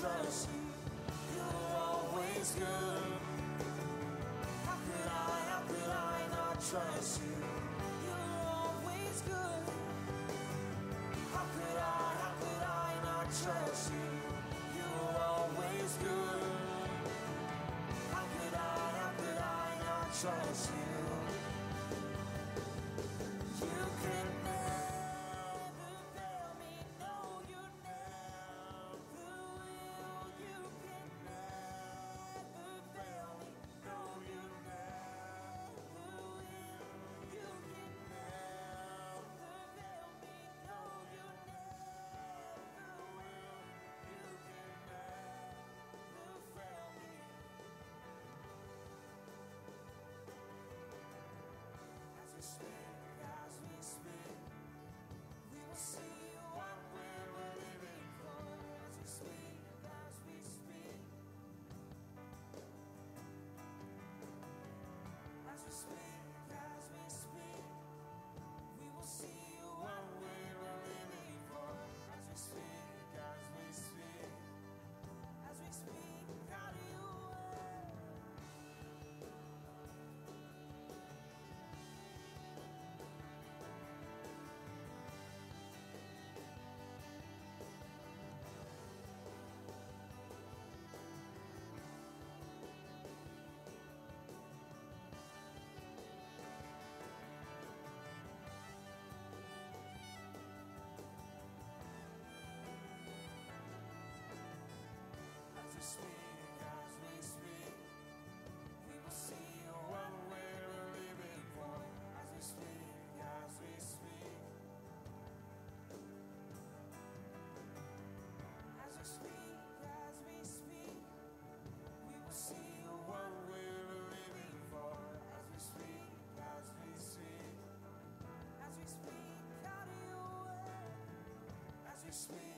trust you. You're always good. How could I not trust you? You're always good. How could I not trust you? You're always good. How could I not trust you? Speak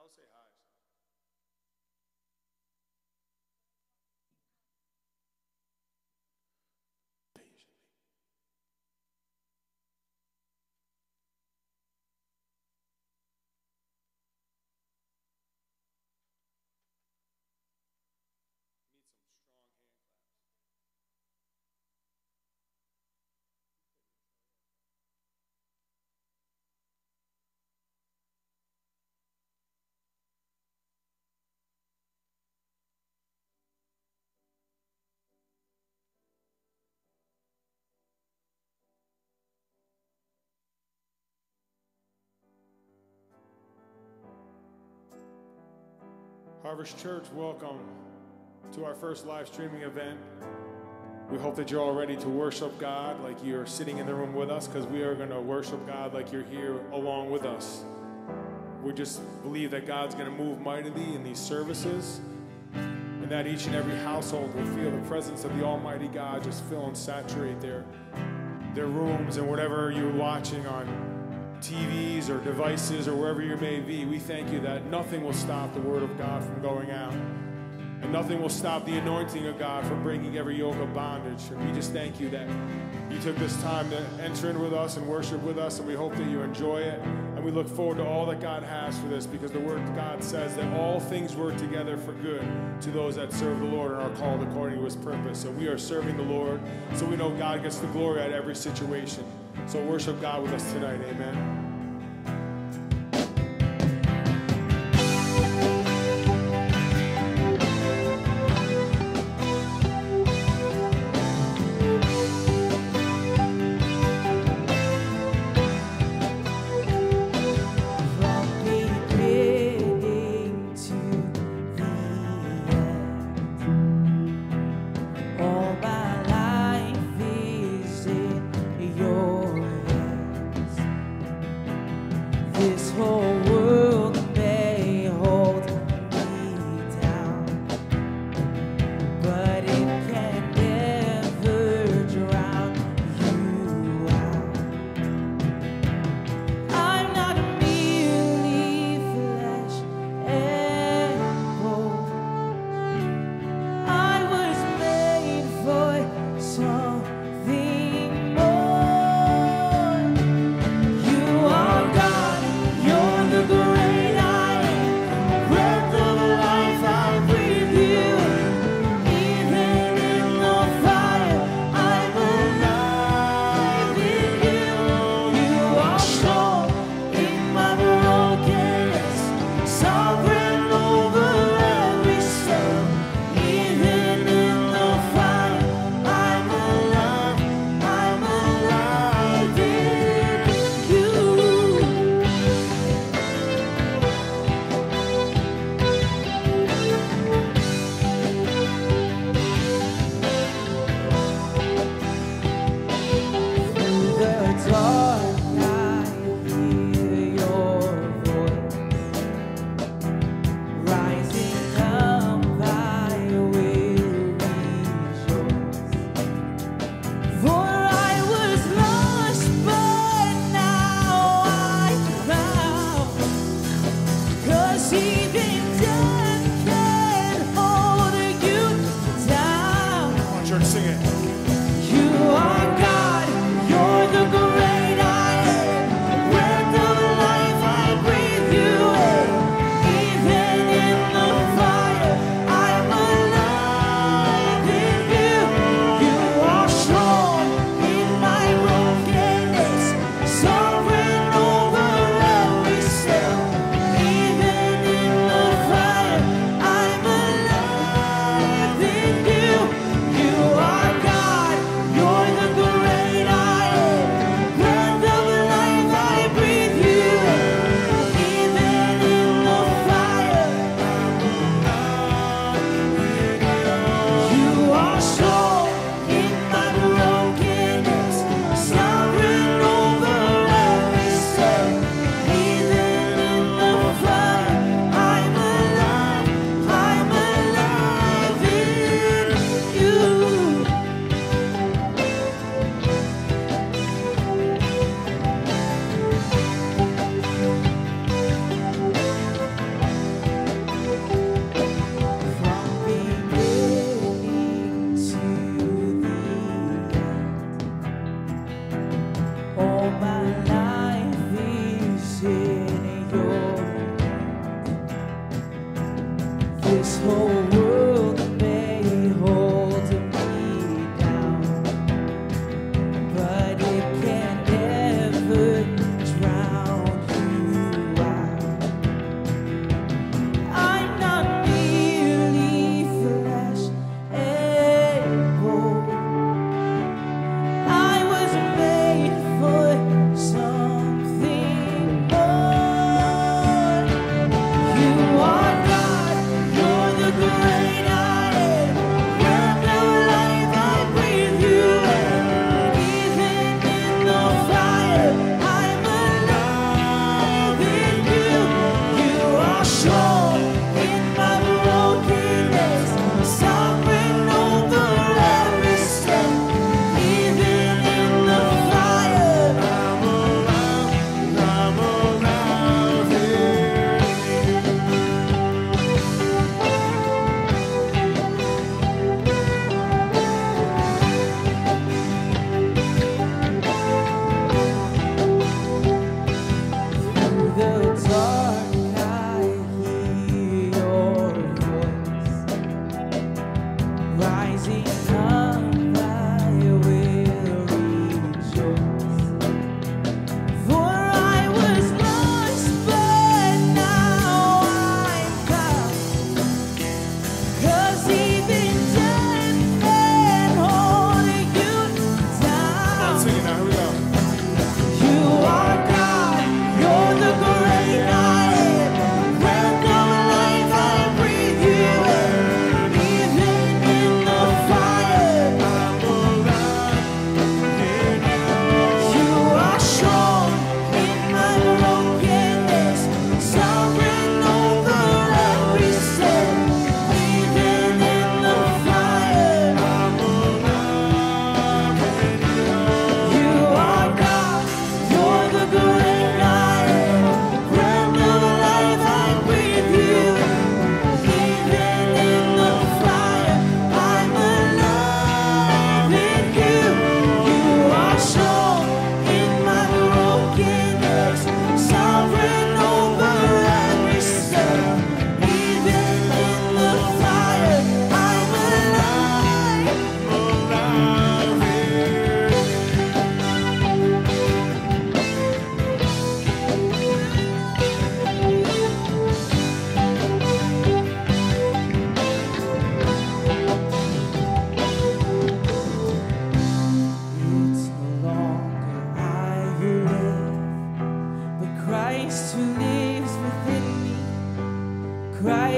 I'll say hi. Harvest Church, welcome to our first live streaming event. We hope that you're all ready to worship God like you're sitting in the room with us, because we are going to worship God like you're here along with us. We just believe that God's going to move mightily in these services, and that each and every household will feel the presence of the Almighty God just fill and saturate their rooms and whatever you're watching on TVs or devices or wherever you may be. We thank you that nothing will stop the word of God from going out, and nothing will stop the anointing of God from breaking every yoke of bondage. And we just thank you that you took this time to enter in with us and worship with us, and we hope that you enjoy it, and we look forward to all that God has for this, because the word of God says that all things work together for good to those that serve the Lord and are called according to his purpose. So we are serving the Lord, so we know God gets the glory out of every situation. So worship God with us tonight, amen.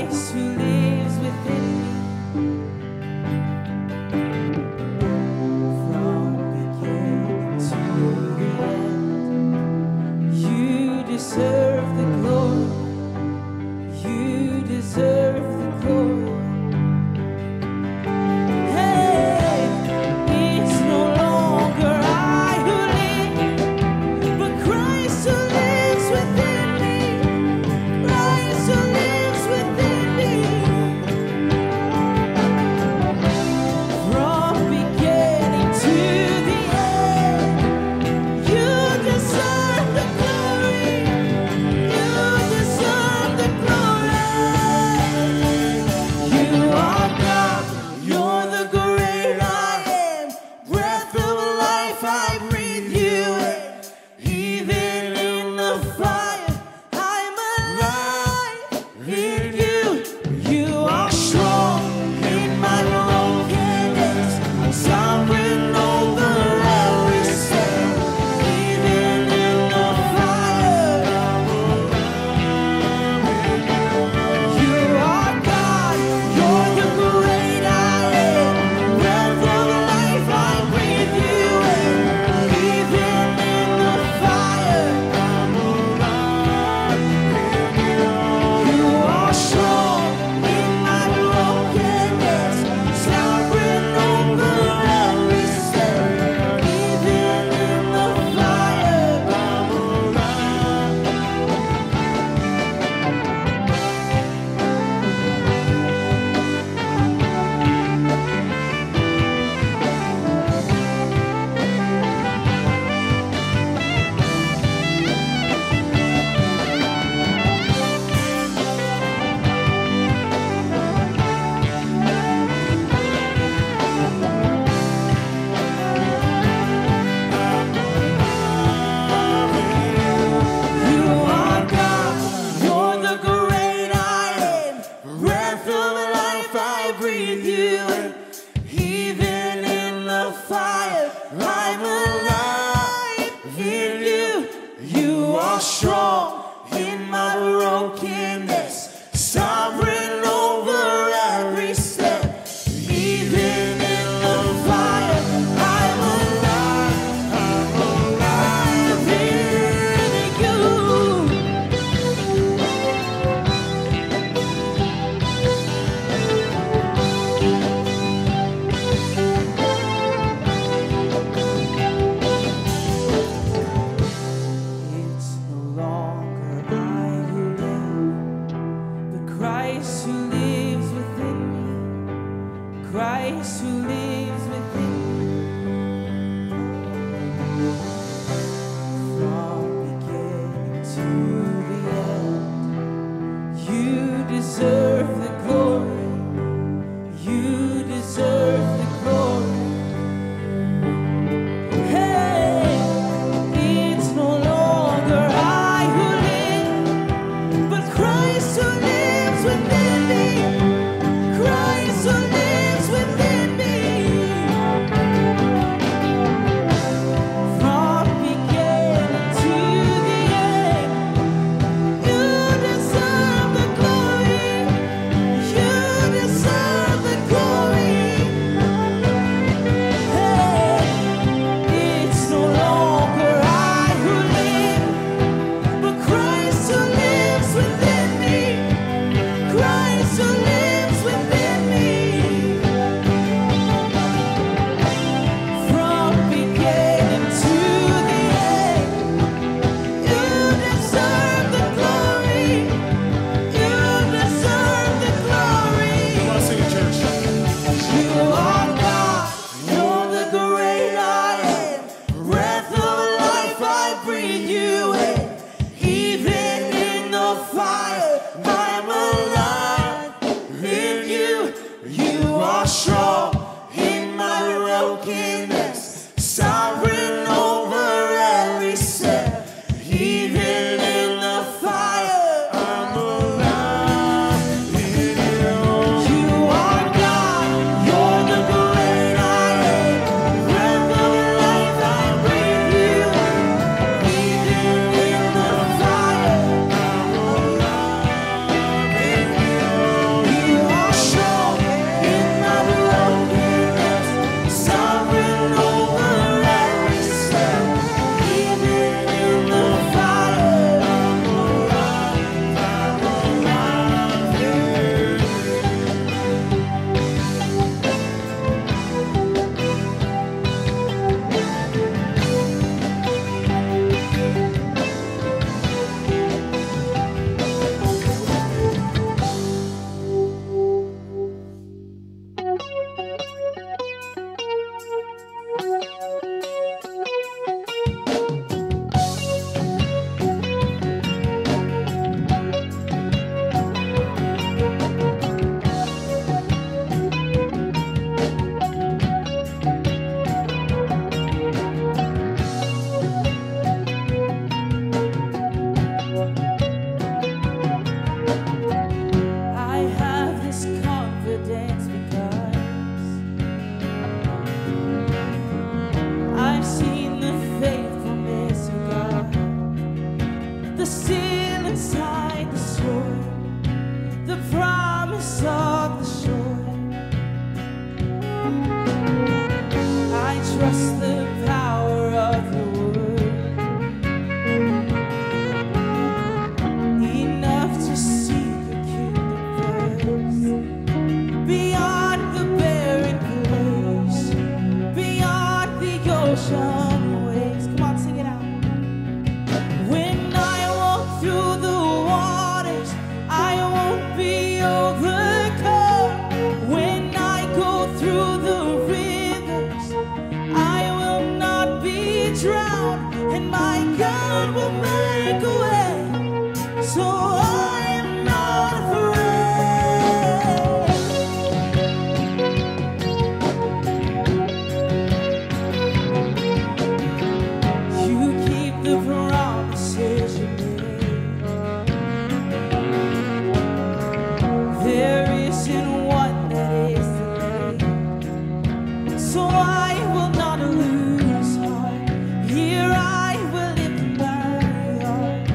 Christ who lives within me. From beginning to the end, you deserve the glory. You deserve the glory. and my God will make a way, so I am not afraid. You keep the promises you made. There isn't one that is delayed, so I will not lose. Here I will lift my arms.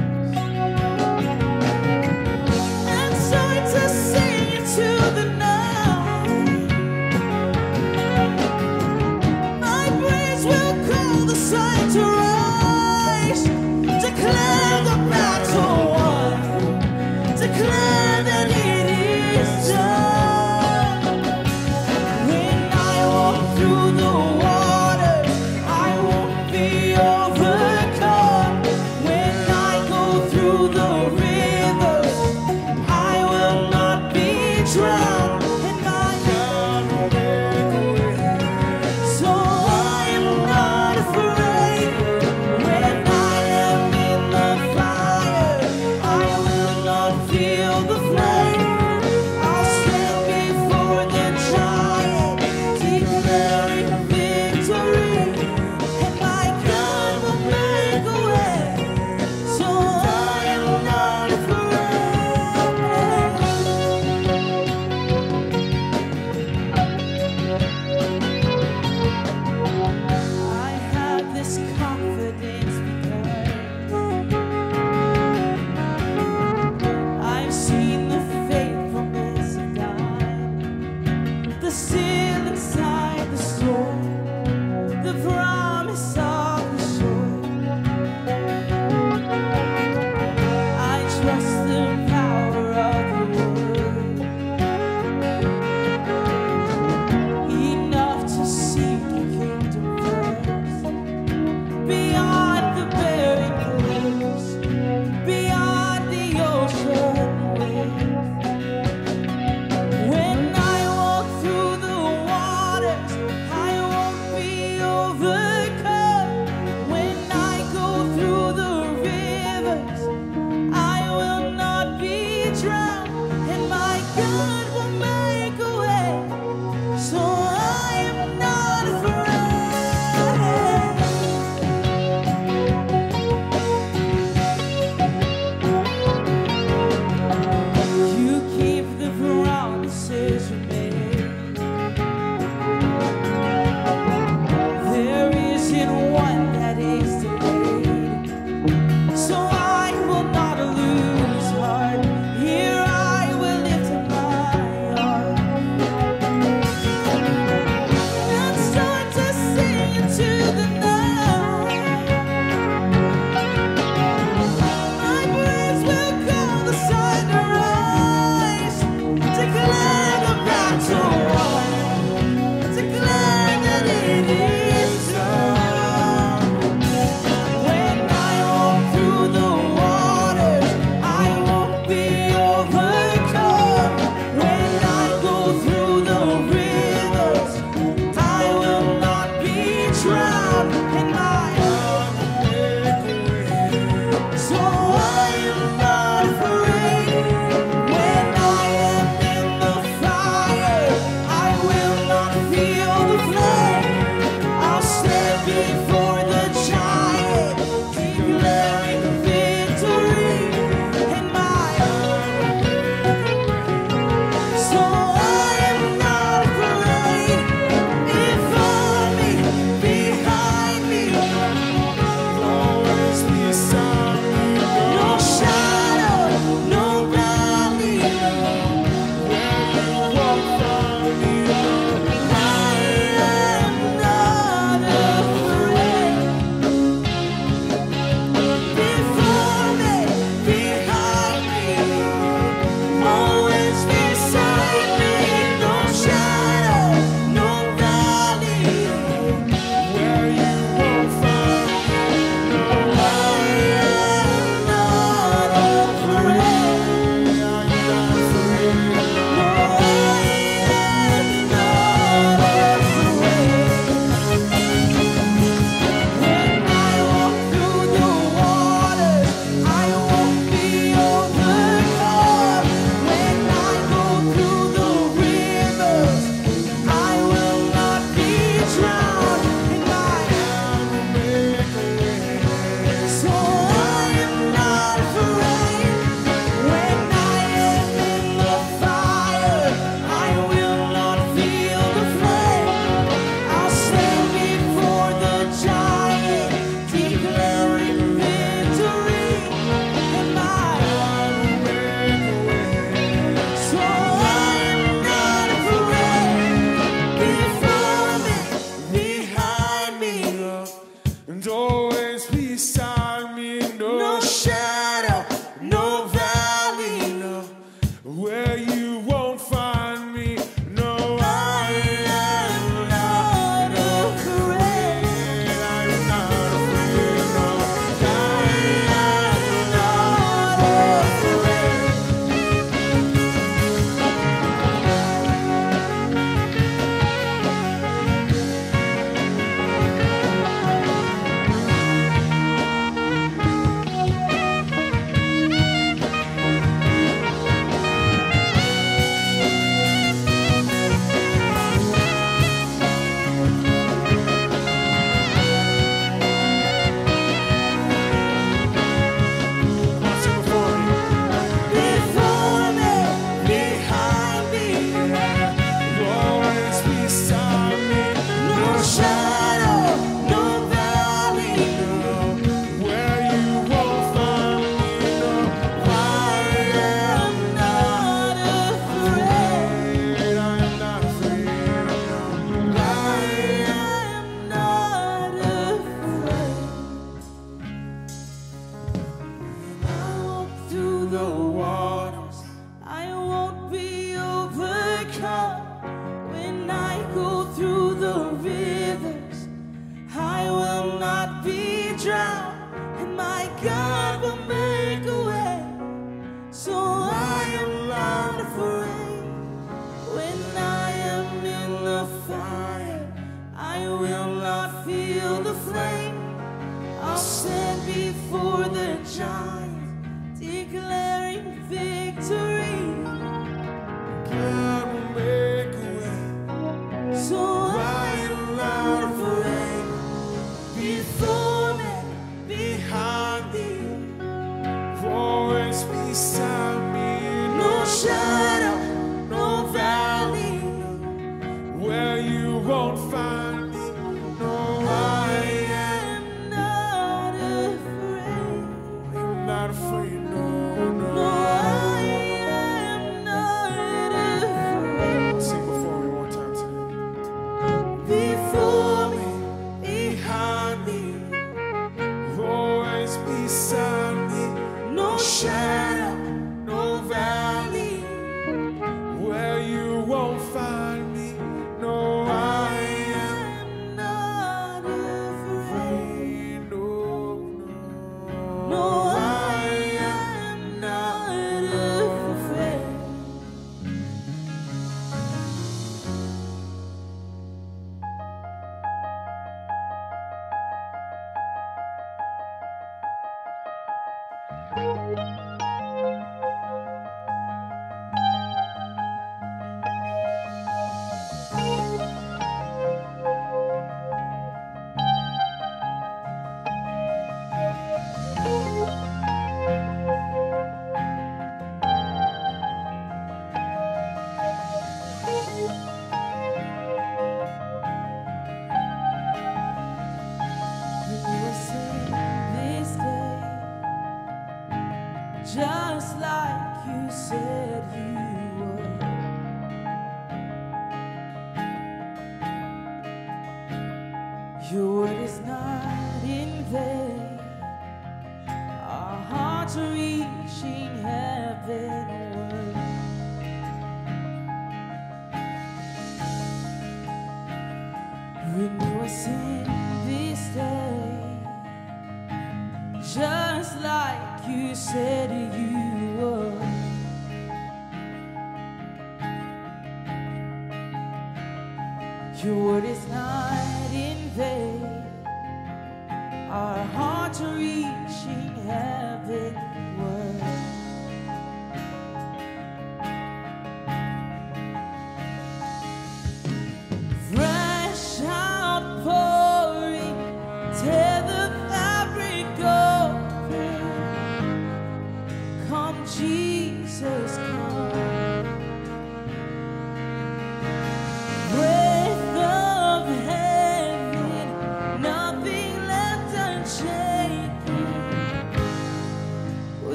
the waters. I won't be overcome when I go through the rivers. I will not be drowned, and my God will make a way. So I am not afraid when I am in the fire. I will not feel the flame. I'll stand before the giant, declaring victory. God will make a way, so I am not afraid. Before me, behind me, always beside me. No shadow, no valley, where you won't find me. No,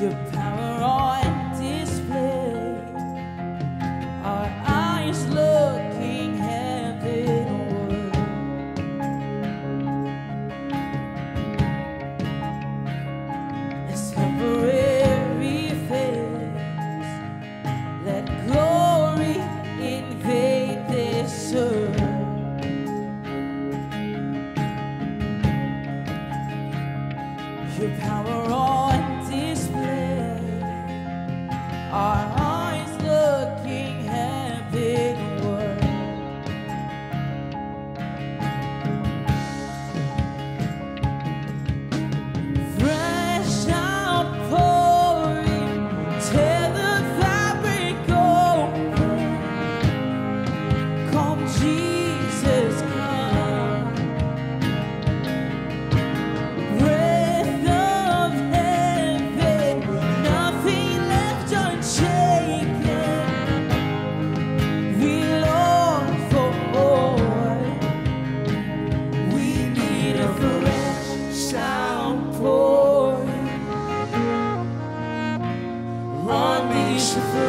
your power on display. Come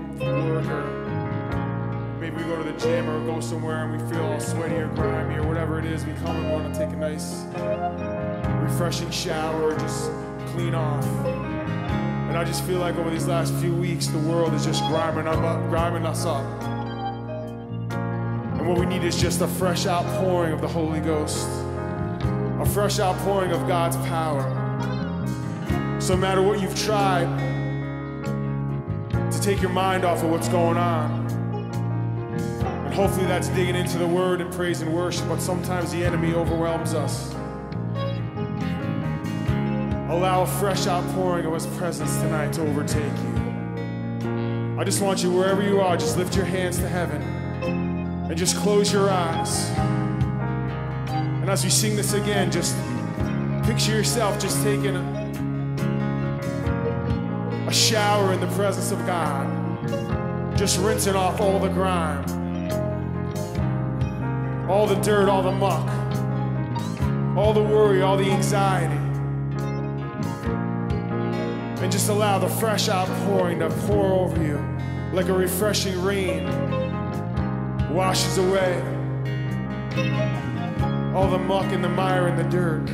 home from work, or maybe we go to the gym or go somewhere and we feel all sweaty or grimy or whatever it is. We come and want to take a nice, refreshing shower, just clean off. And I just feel like over these last few weeks, the world is just grinding us up. And what we need is just a fresh outpouring of the Holy Ghost, a fresh outpouring of God's power. So no matter what you've tried to take your mind off of what's going on, and hopefully that's digging into the word and praise and worship, but sometimes the enemy overwhelms us. Allow a fresh outpouring of his presence tonight to overtake you. I just want you, wherever you are, just lift your hands to heaven and just close your eyes. And as we sing this again, just picture yourself just taking a shower in the presence of God, just rinsing off all the grime, all the dirt, all the muck, all the worry, all the anxiety, and just allow the fresh outpouring to pour over you like a refreshing rain washes away all the muck and the mire and the dirt.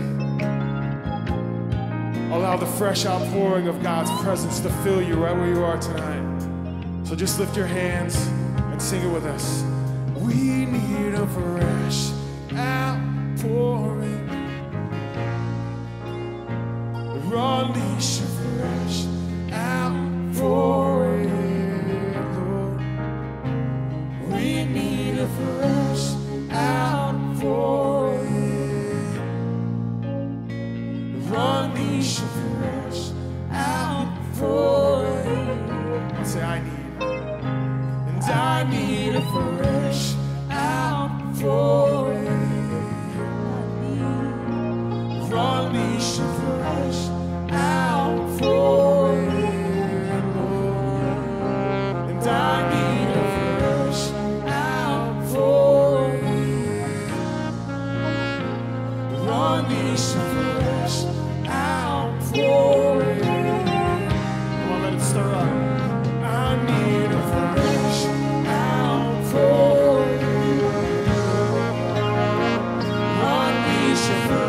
Allow the fresh outpouring of God's presence to fill you right where you are tonight. So just lift your hands and sing it with us. We need a fresh outpouring. Unleash a fresh outpouring, Lord. We need a fresh outpouring. Unleash a fresh outpouring. Say, I need. And I need a fresh outpouring. Unleash a fresh out for it, Lord, and I need a fresh out for it. Lord, needs a fresh out for it. Come on, let it stir up. I need a fresh out for it. Lord, needs a fresh.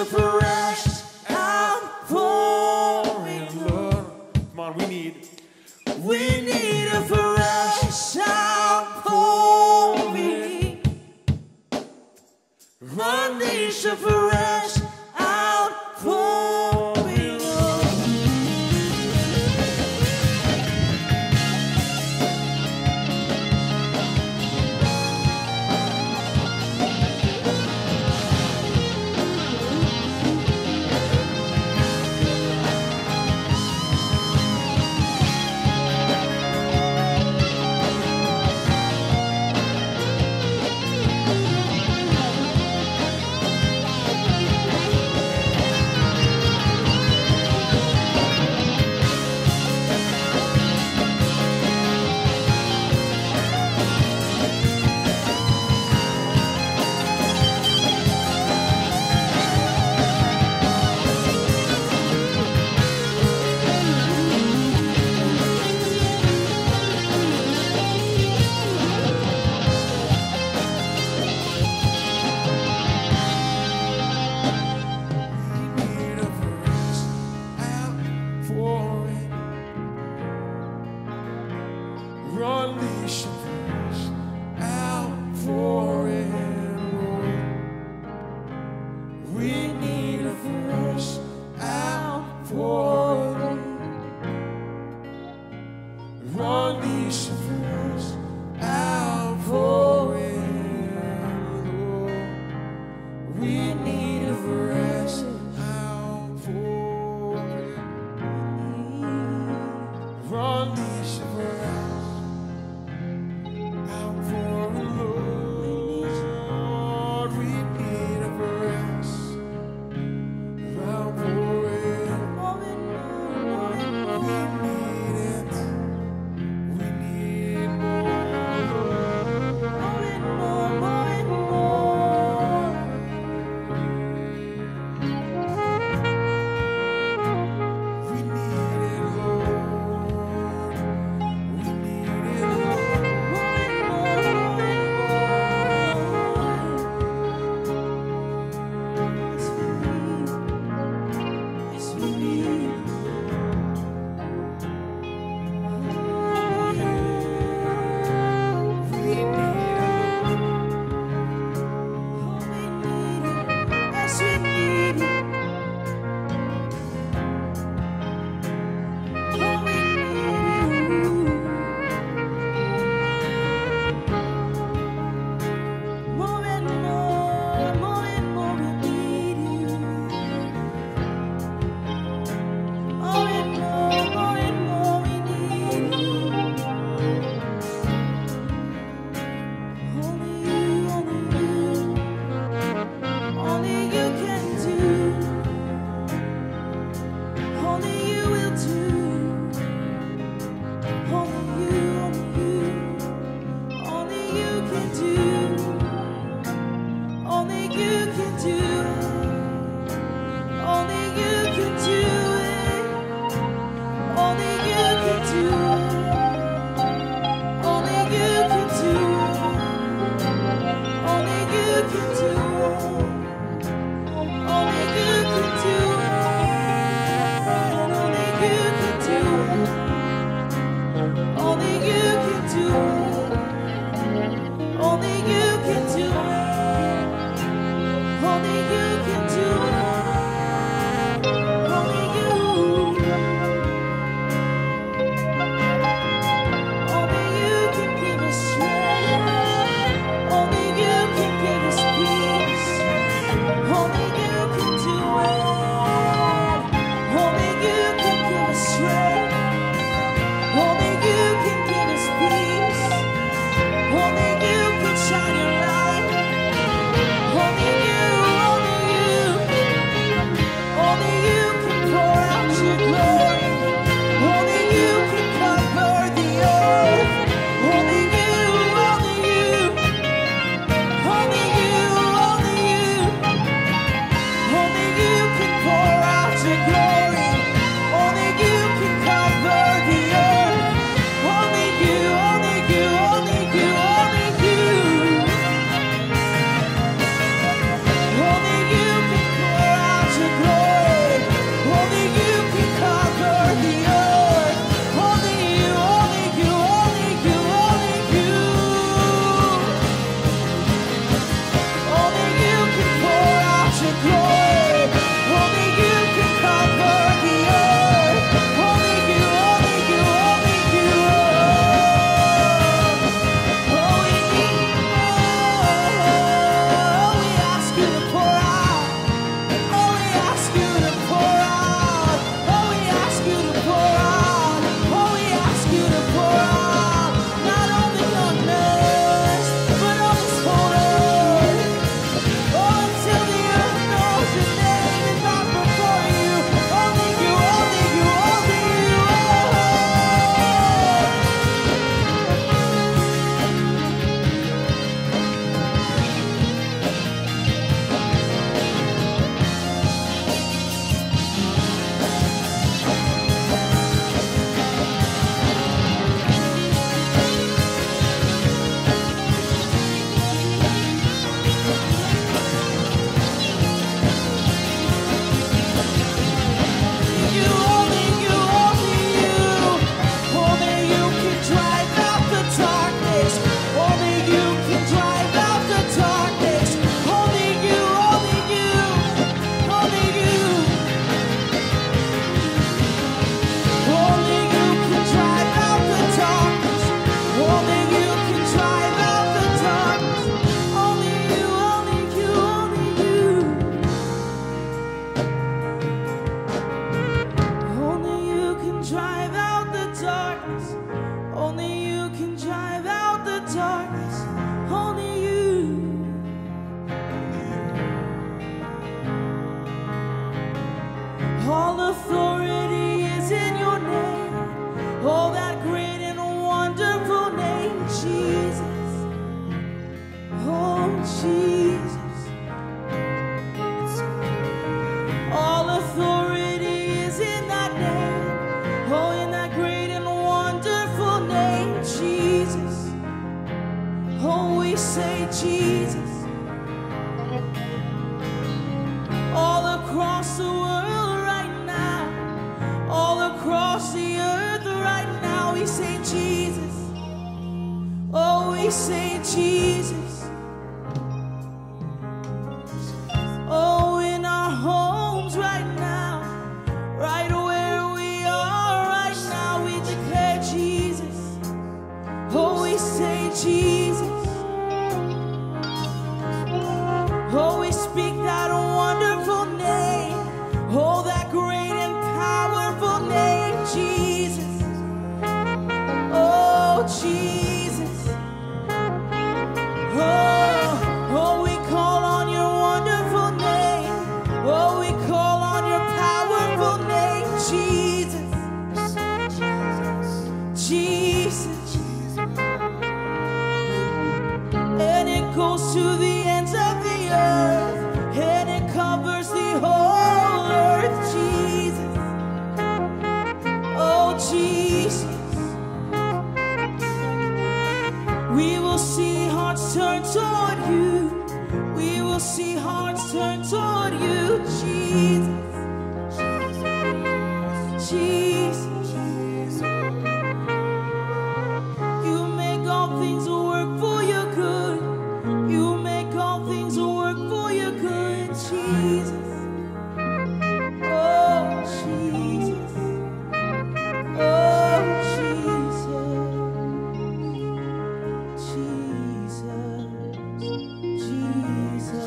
Fresh outpouring, Lord. Come on, we need We need a fresh outpouring. One nation fresh outpouring. We say Jesus. All across the world right now, all across the earth right now, we say Jesus. Oh, we say Jesus. Oh, in our homes right now, right where we are right now, we declare Jesus. Oh, we say Jesus. Oh, we speak that wonderful name. Oh, that great and powerful name, Jesus. Oh, Jesus. Oh, oh, we call on your wonderful name. Oh, we call on your powerful name, Jesus. Jesus. And it goes to the ends of the earth. And it covers the whole earth, Jesus. Oh, Jesus. We will see hearts turn toward you. We will see hearts turn toward you, Jesus. Jesus. You make all things work for your good. You make all things work for your good. Jesus, oh Jesus, oh Jesus, Jesus, Jesus.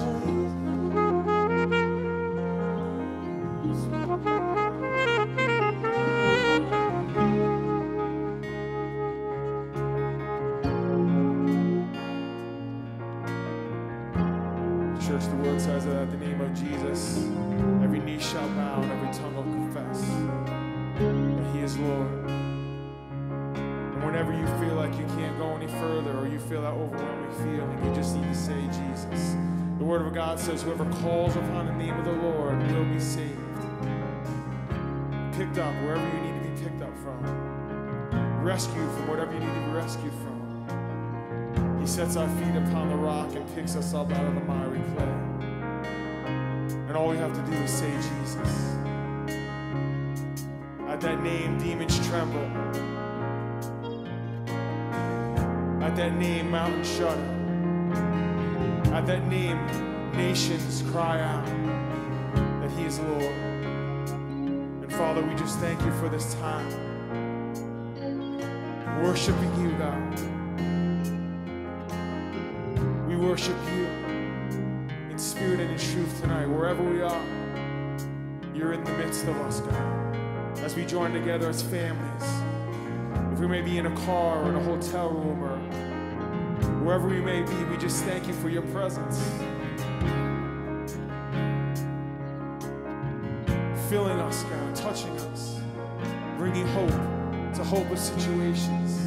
Church, the word says that the name of Jesus, every knee shall bow and every tongue will confess that He is Lord. And whenever you feel like you can't go any further or you feel that overwhelming feeling, you just need to say Jesus. The Word of God says, whoever calls upon the name of the Lord will be saved. Picked up wherever you need to be picked up from. Rescued from whatever you need to be rescued from. He sets our feet upon the rock and picks us up out of the miry clay. And all we have to do is say Jesus. At that name, demons tremble. At that name, mountains shudder. At that name, nations cry out that He is Lord. And Father, we just thank you for this time. Worshiping you, God. We worship you. Spirit and in truth tonight, wherever we are, you're in the midst of us, God. As we join together as families, if we may be in a car or in a hotel room or wherever we may be, we just thank you for your presence. Filling us, God, touching us, bringing hope to hopeless situations,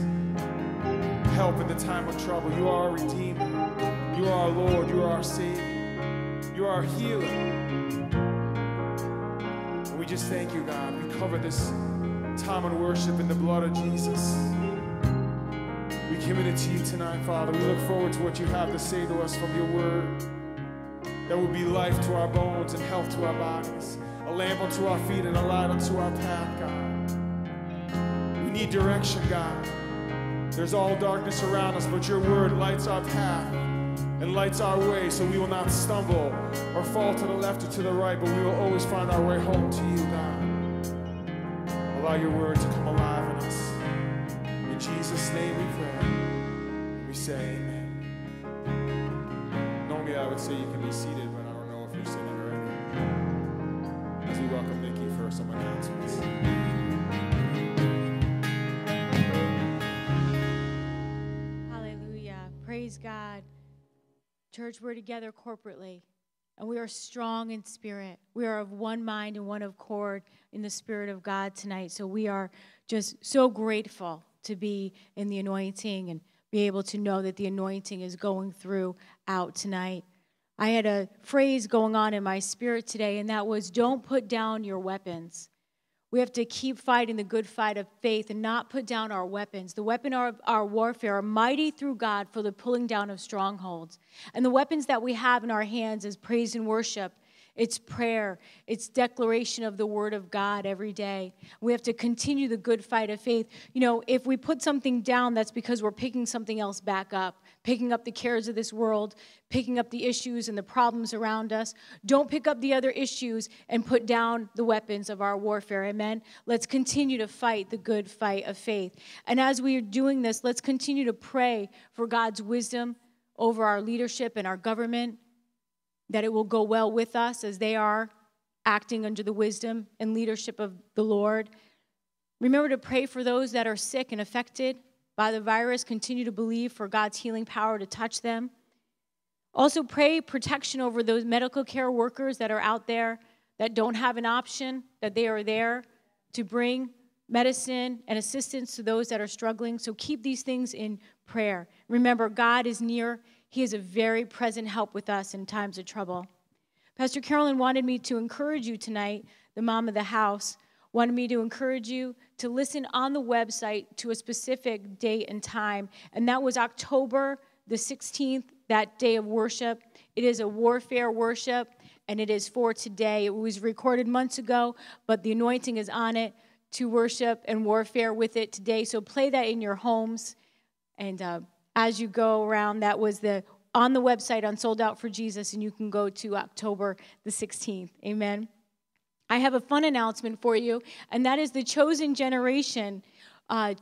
help in the time of trouble. You are our Redeemer, you are our Lord, you are our Savior. You are healing. And we just thank you, God. We cover this time and worship in the blood of Jesus. We commit it to you tonight, Father. We look forward to what you have to say to us from your word. That will be life to our bones and health to our bodies. A lamp unto our feet and a light unto our path, God. We need direction, God. There's all darkness around us, but your word lights our path. And lights our way, so we will not stumble or fall to the left or to the right, but we will always find our way home to you, God. Allow your word to come alive in us. In Jesus' name we pray. We say amen. Normally I would say you can be seated, but I don't know if you're sitting already. As we welcome Nikki for some announcements. Hallelujah. Praise God. Church, we're together corporately, and we are strong in spirit. We are of one mind and one accord in the Spirit of God tonight. So we are just so grateful to be in the anointing and be able to know that the anointing is going throughout tonight. I had a phrase going on in my spirit today, and that was, don't put down your weapons. We have to keep fighting the good fight of faith and not put down our weapons. The weapon of our warfare are mighty through God for the pulling down of strongholds. And the weapons that we have in our hands is praise and worship. It's prayer. It's declaration of the word of God every day. We have to continue the good fight of faith. You know, if we put something down, that's because we're picking something else back up, picking up the cares of this world, picking up the issues and the problems around us. Don't pick up the other issues and put down the weapons of our warfare. Amen. Let's continue to fight the good fight of faith. And as we are doing this, let's continue to pray for God's wisdom over our leadership and our government, that it will go well with us as they are acting under the wisdom and leadership of the Lord. Remember to pray for those that are sick and affected by the virus. Continue to believe for God's healing power to touch them. Also pray protection over those medical care workers that are out there that don't have an option, that they are there to bring medicine and assistance to those that are struggling. So keep these things in prayer. Remember, God is near. He is a very present help with us in times of trouble. Pastor Carolyn wanted me to encourage you tonight, the mom of the house, wanted me to encourage you to listen on the website to a specific date and time, and that was October the 16th, that day of worship. It is a warfare worship, and it is for today. It was recorded months ago, but the anointing is on it to worship and warfare with it today. So play that in your homes and as you go around. That was on the website on Sold Out for Jesus, and you can go to October the 16th. Amen. I have a fun announcement for you, and that is The Chosen Generation.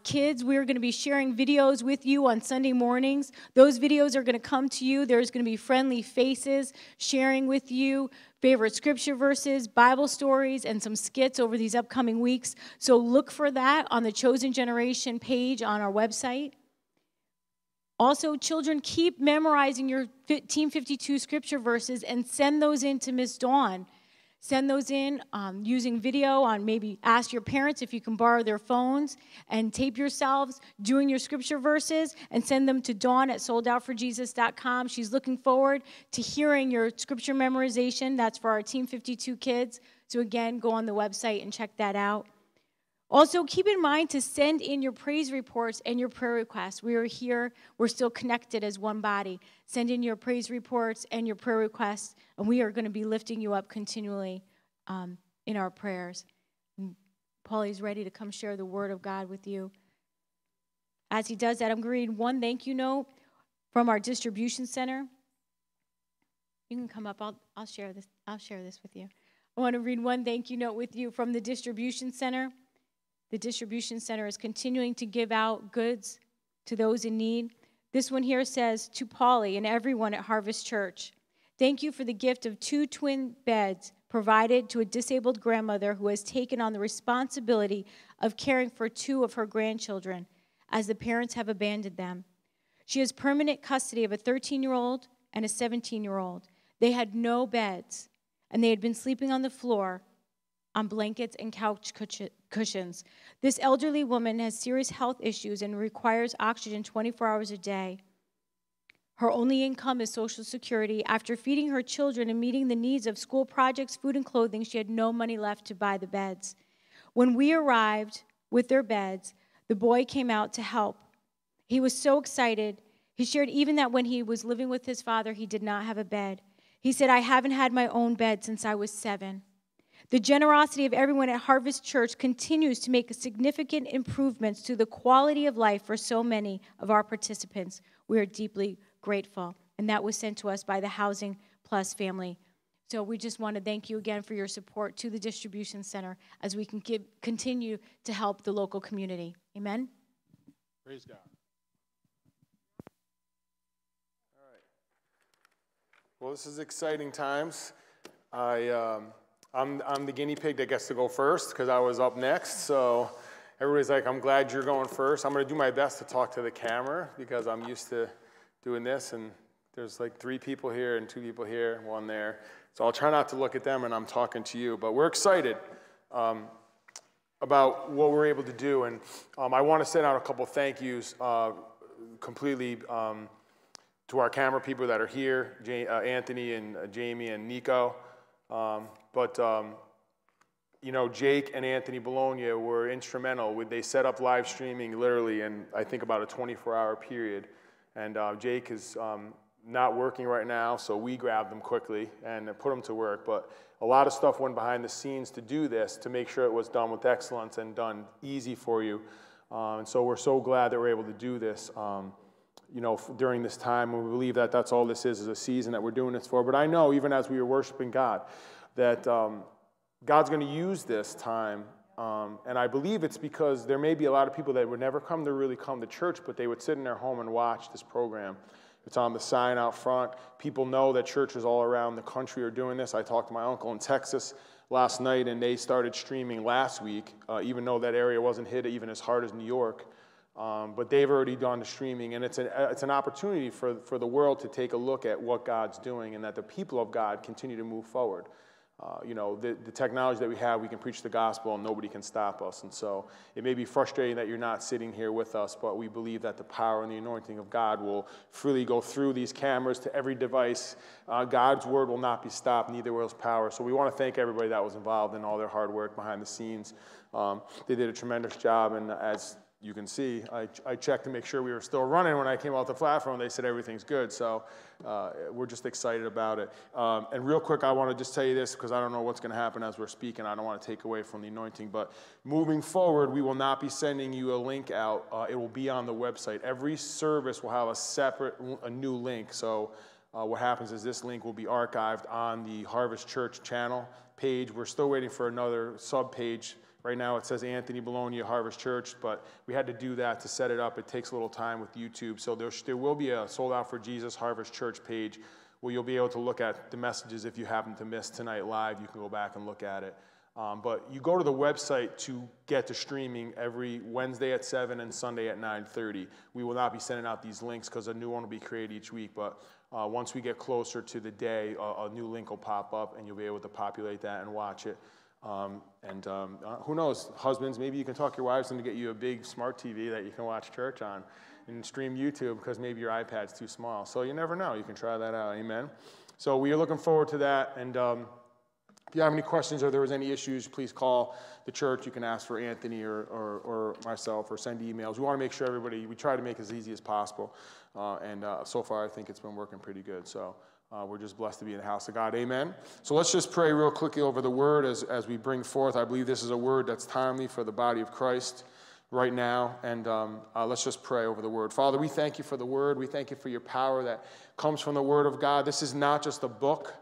Kids, we're going to be sharing videos with you on Sunday mornings. Those videos are going to come to you. There's going to be friendly faces sharing with you favorite scripture verses, Bible stories, and some skits over these upcoming weeks. So look for that on the Chosen Generation page on our website. Also, children, keep memorizing your Team 52 scripture verses and send those in to Miss Dawn. Send those in using video on, maybe ask your parents if you can borrow their phones and tape yourselves doing your scripture verses and send them to Dawn at soldoutforjesus.com. She's looking forward to hearing your scripture memorization. That's for our Team 52 kids. So again, go on the website and check that out. Also, keep in mind to send in your praise reports and your prayer requests. We are here. We're still connected as one body. Send in your praise reports and your prayer requests, and we are going to be lifting you up continually in our prayers. Paulie's ready to come share the word of God with you. As he does that, I'm going to read one thank you note from our distribution center. You can come up. I'll share this. I'll share this with you. I want to read one thank you note with you from the distribution center. The distribution center is continuing to give out goods to those in need. This one here says, to Paulie and everyone at Harvest Church, thank you for the gift of 2 twin beds provided to a disabled grandmother who has taken on the responsibility of caring for 2 of her grandchildren as the parents have abandoned them. She has permanent custody of a 13-year-old and a 17-year-old. They had no beds, and they had been sleeping on the floor on blankets and couch cushions. This elderly woman has serious health issues and requires oxygen 24 hours a day. Her only income is Social Security. After feeding her children and meeting the needs of school projects, food, and clothing, she had no money left to buy the beds. When we arrived with their beds, the boy came out to help. He was so excited. He shared even that when he was living with his father, he did not have a bed. He said, I haven't had my own bed since I was 7. The generosity of everyone at Harvest Church continues to make significant improvements to the quality of life for so many of our participants. We are deeply grateful. And that was sent to us by the Housing Plus family. So we just want to thank you again for your support to the distribution center as we can continue to help the local community. Amen? Praise God. All right. Well, this is exciting times. I'm the guinea pig that gets to go first because I was up next. So everybody's like, I'm glad you're going first. I'm going to do my best to talk to the camera because I'm used to doing this. And there's like 3 people here and 2 people here, 1 there. So I'll try not to look at them and I'm talking to you. But we're excited about what we're able to do. And I want to send out a couple thank yous completely to our camera people that are here, Anthony and Jamie and Nico. But you know, Jake and Anthony Bologna were instrumental. They set up live streaming literally in, I think, about a 24-hour period. And Jake is not working right now, so we grabbed him quickly and put him to work. But a lot of stuff went behind the scenes to do this, to make sure it was done with excellence and done easy for you. And so we're so glad that we're able to do this, you know, during this time. And we believe that that's all this is a season that we're doing this for. But I know, even as we were worshiping God, that... God's going to use this time, and I believe it's because there may be a lot of people that would never come to really come to church, but they would sit in their home and watch this program. It's on the sign out front. People know that churches all around the country are doing this. I talked to my uncle in Texas last night, and they started streaming last week, even though that area wasn't hit even as hard as New York. But they've already gone to streaming, and it's an opportunity for the world to take a look at what God's doing and that the people of God continue to move forward. You know, the technology that we have, we can preach the gospel and nobody can stop us. And so it may be frustrating that you're not sitting here with us, but we believe that the power and the anointing of God will freely go through these cameras to every device. God's word will not be stopped, neither will his power. So we want to thank everybody that was involved in all their hard work behind the scenes. They did a tremendous job, and as you can see, I checked to make sure we were still running when I came off the platform. They said everything's good, so we're just excited about it. And real quick, I want to just tell you this, because I don't know what's going to happen as we're speaking. I don't want to take away from the anointing, but moving forward, we will not be sending you a link out. It will be on the website. Every service will have a new link. So what happens is this link will be archived on the Harvest Church channel page. We're still waiting for another sub-page. Right now it says Anthony Bologna Harvest Church, but we had to do that to set it up. It takes a little time with YouTube. So there will be a Sold Out for Jesus Harvest Church page where you'll be able to look at the messages. If you happen to miss tonight live, you can go back and look at it. But you go to the website to get to streaming every Wednesday at 7 and Sunday at 9:30. We will not be sending out these links because a new one will be created each week. But once we get closer to the day, a new link will pop up and you'll be able to populate that and watch it. Who knows, husbands, maybe you can talk your wives into get you a big smart TV that you can watch church on and stream YouTube, because maybe your iPad's too small. So you never know. You can try that out. Amen. So we are looking forward to that. And if you have any questions or there was any issues, please call the church. You can ask for Anthony or myself, or send emails. We want to make sure everybody, we try to make it as easy as possible. So far, I think it's been working pretty good. So. We're just blessed to be in the house of God. Amen. So let's just pray real quickly over the word as we bring forth. I believe this is a word that's timely for the body of Christ right now. And let's just pray over the word. Father, we thank you for the word. We thank you for your power that comes from the word of God. This is not just a book,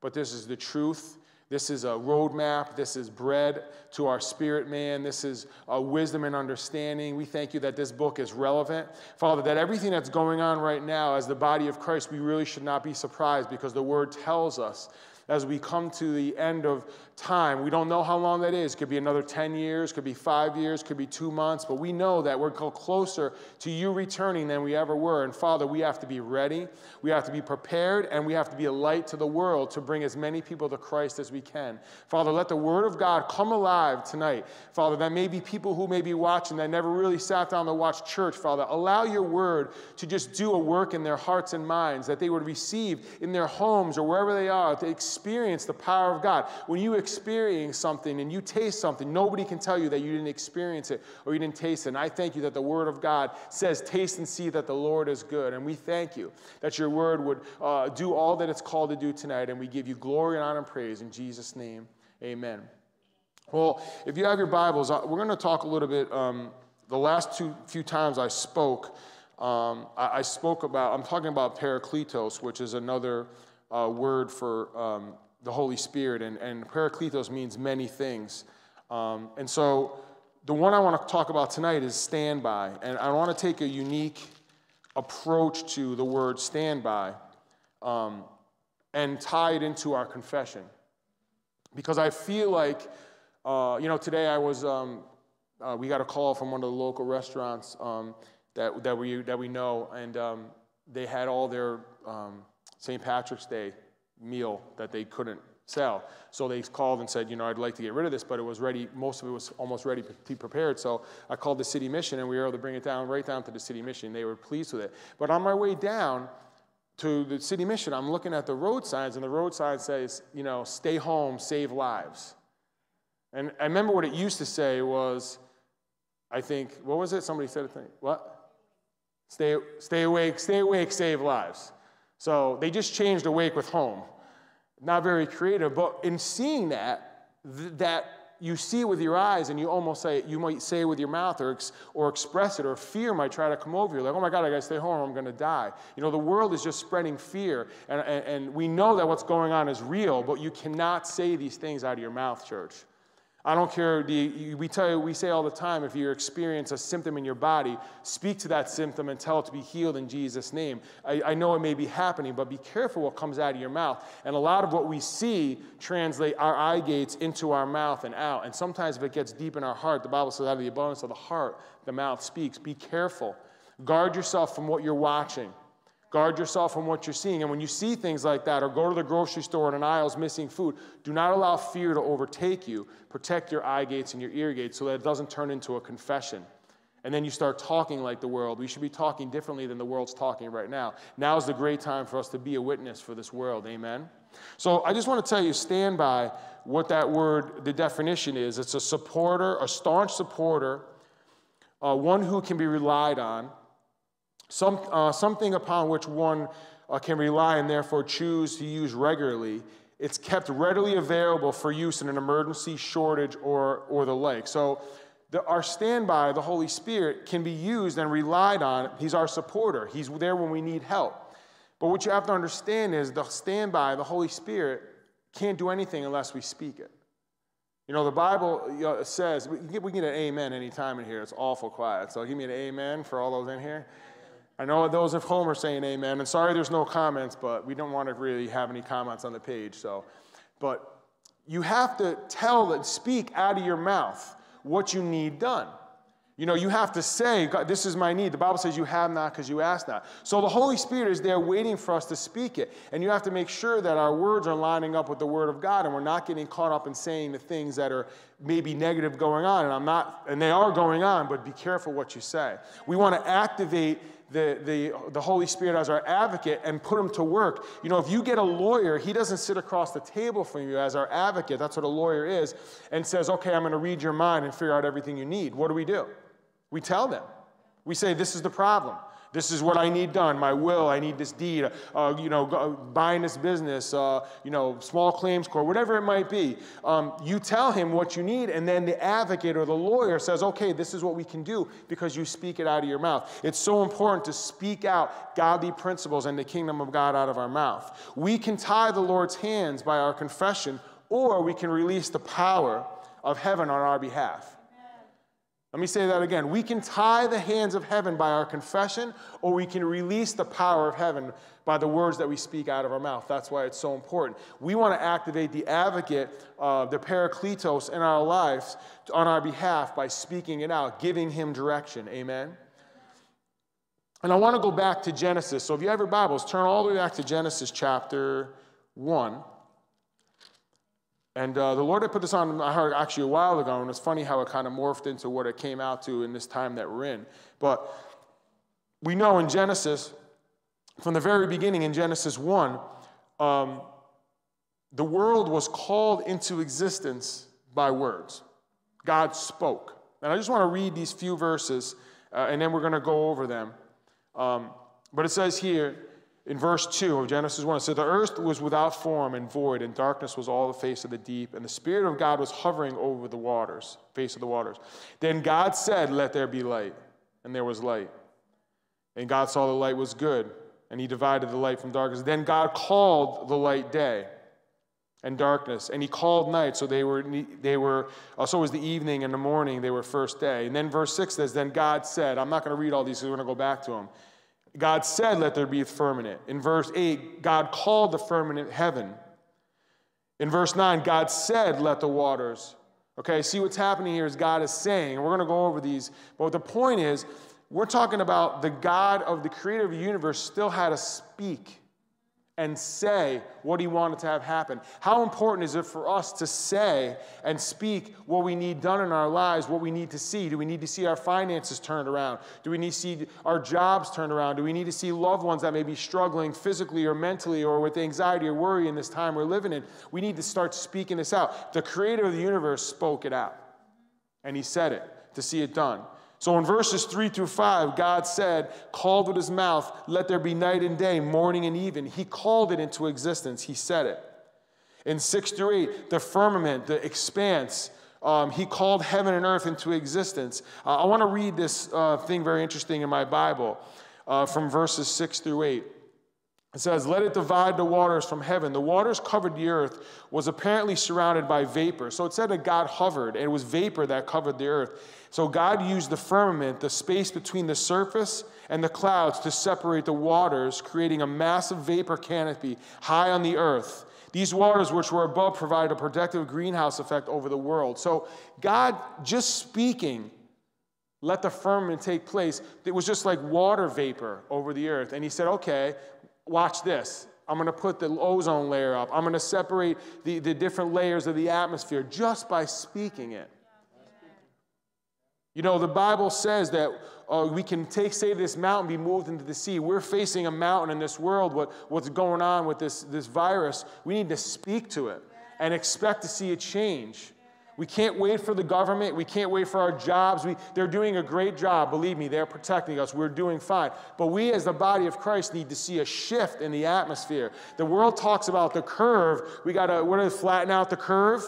but this is the truth. This is a roadmap. This is bread to our spirit, man. This is a wisdom and understanding. We thank you that this book is relevant. Father, that everything that's going on right now as the body of Christ, we really should not be surprised, because the word tells us as we come to the end of time, we don't know how long that is. It could be another 10 years, could be 5 years, could be 2 months, but we know that we're closer to you returning than we ever were. And Father, we have to be ready, we have to be prepared, and we have to be a light to the world to bring as many people to Christ as we can. Father, let the word of God come alive tonight. Father, there may be people who may be watching that never really sat down to watch church. Father, allow your word to just do a work in their hearts and minds, that they would receive in their homes or wherever they are, to experience the power of God. When you experience something and you taste something, nobody can tell you that you didn't experience it or you didn't taste it. And I thank you that the word of God says, taste and see that the Lord is good. And we thank you that your word would do all that it's called to do tonight. And we give you glory and honor and praise in Jesus' name. Amen. Well, if you have your Bibles, we're going to talk a little bit. The last few times I spoke, I'm talking about Parakletos, which is another word for the Holy Spirit, and Parakletos means many things. And so the one I want to talk about tonight is standby, and I want to take a unique approach to the word standby and tie it into our confession, because I feel like, you know, today I was, we got a call from one of the local restaurants that we know, and they had all their St. Patrick's Day meal that they couldn't sell. So they called and said, you know, I'd like to get rid of this, but it was ready. Most of it was almost ready to be prepared. So I called the city mission, and we were able to bring it down right down to the city mission. They were pleased with it. But on my way down to the city mission, I'm looking at the road signs, and the road sign says, you know, stay home, save lives. And I remember what it used to say was, I think, what was it? Somebody said a thing. What? Stay awake, save lives. So they just changed awake with home. Not very creative, but in seeing that, that you see with your eyes and you almost say, you might say with your mouth or express it, or fear might try to come over you. Like, oh my God, I gotta stay home or I'm gonna die. You know, the world is just spreading fear, and we know that what's going on is real, but you cannot say these things out of your mouth, church. I don't care, we say all the time, if you experience a symptom in your body, speak to that symptom and tell it to be healed in Jesus' name. I know it may be happening, but be careful what comes out of your mouth. And a lot of what we see translate our eye gates into our mouth and out. And sometimes if it gets deep in our heart, the Bible says out of the abundance of the heart, the mouth speaks. Be careful. Guard yourself from what you're watching. Guard yourself from what you're seeing. And when you see things like that, or go to the grocery store and an aisle's missing food, do not allow fear to overtake you. Protect your eye gates and your ear gates so that it doesn't turn into a confession. And then you start talking like the world. We should be talking differently than the world's talking right now. Now's the great time for us to be a witness for this world. Amen? So I just want to tell you, stand by what that word, the definition is. It's a supporter, a staunch supporter, one who can be relied on. Something upon which one can rely and therefore choose to use regularly. It's kept readily available for use in an emergency, shortage, or the like. So our standby, the Holy Spirit, can be used and relied on. He's our supporter. He's there when we need help. But what you have to understand is the standby, the Holy Spirit, can't do anything unless we speak it. You know, the Bible says, we can get an amen anytime in here. It's awful quiet. So give me an amen for all those in here. I know those at home are saying amen, and sorry there's no comments, but we don't want to really have any comments on the page. So, but you have to speak out of your mouth what you need done. You know, you have to say, God, this is my need. The Bible says you have not because you ask not. So the Holy Spirit is there waiting for us to speak it, and you have to make sure that our words are lining up with the Word of God, and we're not getting caught up in saying the things that are maybe negative going on, and they are going on, but be careful what you say. We want to activate the Holy Spirit as our advocate and put him to work. You know, if you get a lawyer, he doesn't sit across the table from you as our advocate. That's what a lawyer is, and says, okay, I'm going to read your mind and figure out everything you need. What do? We tell them. We say, this is the problem. This is what I need done. My will, I need this deed, you know, buying this business, you know, small claims court, whatever it might be. You tell him what you need, and then the advocate or the lawyer says, okay, this is what we can do, because you speak it out of your mouth. It's so important to speak out godly principles and the kingdom of God out of our mouth. We can tie the Lord's hands by our confession, or we can release the power of heaven on our behalf. Let me say that again. We can tie the hands of heaven by our confession, or we can release the power of heaven by the words that we speak out of our mouth. That's why it's so important. We want to activate the advocate, the Parakletos in our lives on our behalf by speaking it out, giving him direction. Amen? And I want to go back to Genesis. So if you have your Bibles, turn all the way back to Genesis chapter 1. And the Lord had put this on my heart actually a while ago, and it's funny how it kind of morphed into what it came out to in this time that we're in. But we know in Genesis, from the very beginning in Genesis 1, the world was called into existence by words. God spoke. And I just want to read these few verses, and then we're going to go over them. But it says here, in verse 2 of Genesis 1, it said, the earth was without form and void, and darkness was all the face of the deep, and the Spirit of God was hovering over the waters, face of the waters. Then God said, let there be light, and there was light. And God saw the light was good, and he divided the light from darkness. Then God called the light day and darkness, and he called night, so so was the evening and the morning, they were first day. And then verse 6 says, then God said, I'm not going to read all these because we're going to go back to them. God said, let there be a firmament. In verse 8, God called the firmament heaven. In verse 9, God said, let the waters. Okay, see what's happening here is God is saying, and we're going to go over these, but the point is, we're talking about the God of the creator of the universe still had to speak and say what he wanted to have happen. How important is it for us to say and speak what we need done in our lives, what we need to see? Do we need to see our finances turned around? Do we need to see our jobs turned around? Do we need to see loved ones that may be struggling physically or mentally or with anxiety or worry in this time we're living in? We need to start speaking this out. The creator of the universe spoke it out, and he said it to see it done. So in verses 3 through 5, God said, called with his mouth, let there be night and day, morning and even. He called it into existence. He said it. In 6 through 8, the firmament, the expanse, he called heaven and earth into existence. I want to read this thing very interesting in my Bible from verses 6 through 8. It says, let it divide the waters from heaven. The waters covered the earth, was apparently surrounded by vapor. So it said that God hovered, and it was vapor that covered the earth. So God used the firmament, the space between the surface and the clouds, to separate the waters, creating a massive vapor canopy high on the earth. These waters which were above provided a protective greenhouse effect over the world. So God just speaking, let the firmament take place. It was just like water vapor over the earth. And he said, okay, watch this. I'm going to put the ozone layer up. I'm going to separate the different layers of the atmosphere just by speaking it. You know, the Bible says that we can say this mountain, be moved into the sea. We're facing a mountain in this world, what's going on with this virus. We need to speak to it and expect to see a change. We can't wait for the government. We can't wait for our jobs. They're doing a great job. Believe me, they're protecting us. We're doing fine. But we as the body of Christ need to see a shift in the atmosphere. The world talks about the curve. We're going to flatten out the curve.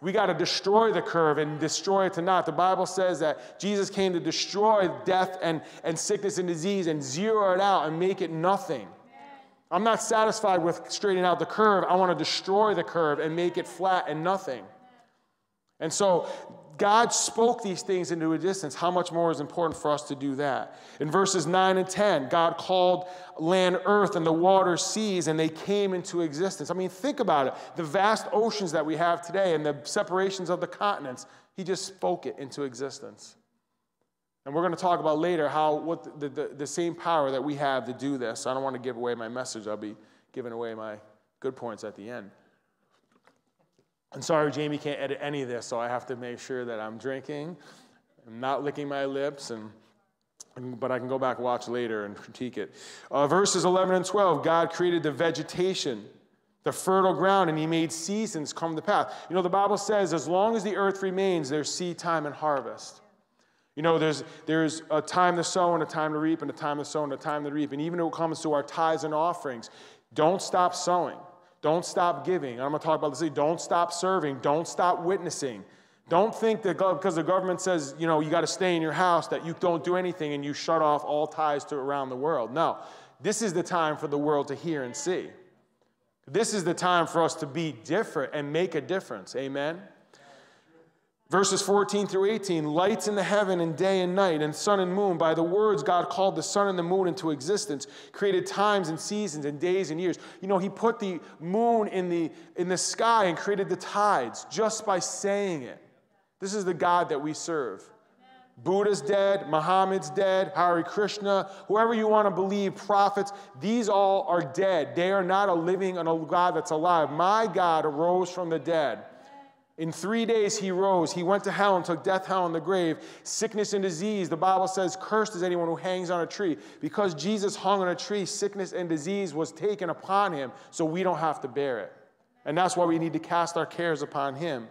We got to destroy the curve and destroy it to naught. The Bible says that Jesus came to destroy death and sickness and disease and zero it out and make it nothing. I'm not satisfied with straightening out the curve. I want to destroy the curve and make it flat and nothing. And so God spoke these things into existence. How much more is important for us to do that? In verses 9 and 10, God called land earth and the water seas, and they came into existence. I mean, think about it. The vast oceans that we have today and the separations of the continents, he just spoke it into existence. And we're going to talk about later the same power that we have to do this. I don't want to give away my message. I'll be giving away my good points at the end. I'm sorry, Jamie can't edit any of this, so I have to make sure that I'm drinking, I'm not licking my lips, but I can go back and watch later and critique it. Verses 11 and 12, God created the vegetation, the fertile ground, and he made seasons come to pass. You know, the Bible says as long as the earth remains, there's seed time and harvest. You know, there's a time to sow and a time to reap and a time to sow and a time to reap. And even when it comes to our tithes and offerings, don't stop sowing. Don't stop giving. I'm going to talk about this. Don't stop serving. Don't stop witnessing. Don't think that because the government says, you know, you got to stay in your house, that you don't do anything and you shut off all ties to around the world. No, this is the time for the world to hear and see. This is the time for us to be different and make a difference. Amen. Verses 14 through 18, lights in the heaven and day and night and sun and moon. By the words, God called the sun and the moon into existence, created times and seasons and days and years. You know, he put the moon in the sky and created the tides just by saying it. This is the God that we serve. Buddha's dead, Muhammad's dead, Hare Krishna, whoever you want to believe, prophets, these all are dead. They are not a living and a God that's alive. My God arose from the dead. In 3 days he rose. He went to hell and took death, hell, and the grave. Sickness and disease, the Bible says, cursed is anyone who hangs on a tree. Because Jesus hung on a tree, sickness and disease was taken upon him, so we don't have to bear it. And that's why we need to cast our cares upon him.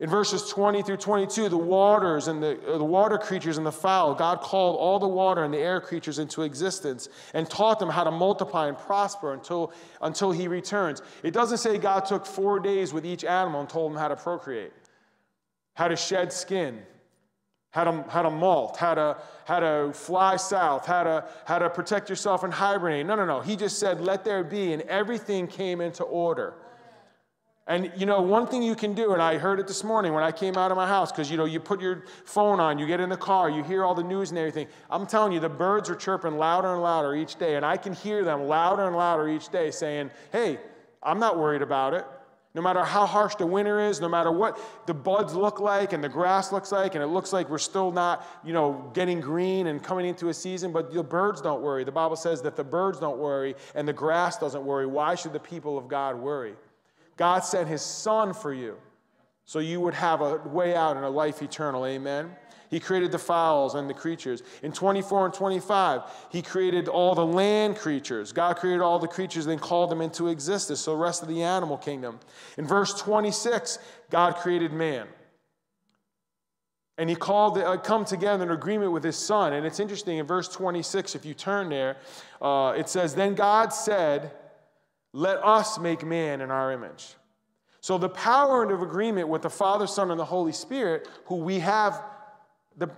In verses 20 through 22, the waters and the water creatures and the fowl, God called all the water and the air creatures into existence and taught them how to multiply and prosper until he returns. It doesn't say God took 4 days with each animal and told them how to procreate, how to shed skin, how to molt, how to fly south, how to protect yourself and hibernate. No, no, no. He just said, let there be, and everything came into order. And, you know, one thing you can do, and I heard it this morning when I came out of my house, because, you know, you put your phone on, you get in the car, you hear all the news and everything. I'm telling you, the birds are chirping louder and louder each day, and I can hear them louder and louder each day saying, hey, I'm not worried about it. No matter how harsh the winter is, no matter what the buds look like and the grass looks like, and it looks like we're still not, getting green and coming into a season, but the birds don't worry. The Bible says that the birds don't worry and the grass doesn't worry. Why should the people of God worry? God sent his son for you so you would have a way out and a life eternal. Amen. He created the fowls and the creatures. In 24 and 25, he created all the land creatures. God created all the creatures and then called them into existence, so the rest of the animal kingdom. In verse 26, God created man. And he called come together in agreement with his son. And it's interesting, in verse 26, if you turn there, it says, "Then God said, let us make man in our image." So the power of agreement with the Father, Son, and the Holy Spirit, who we have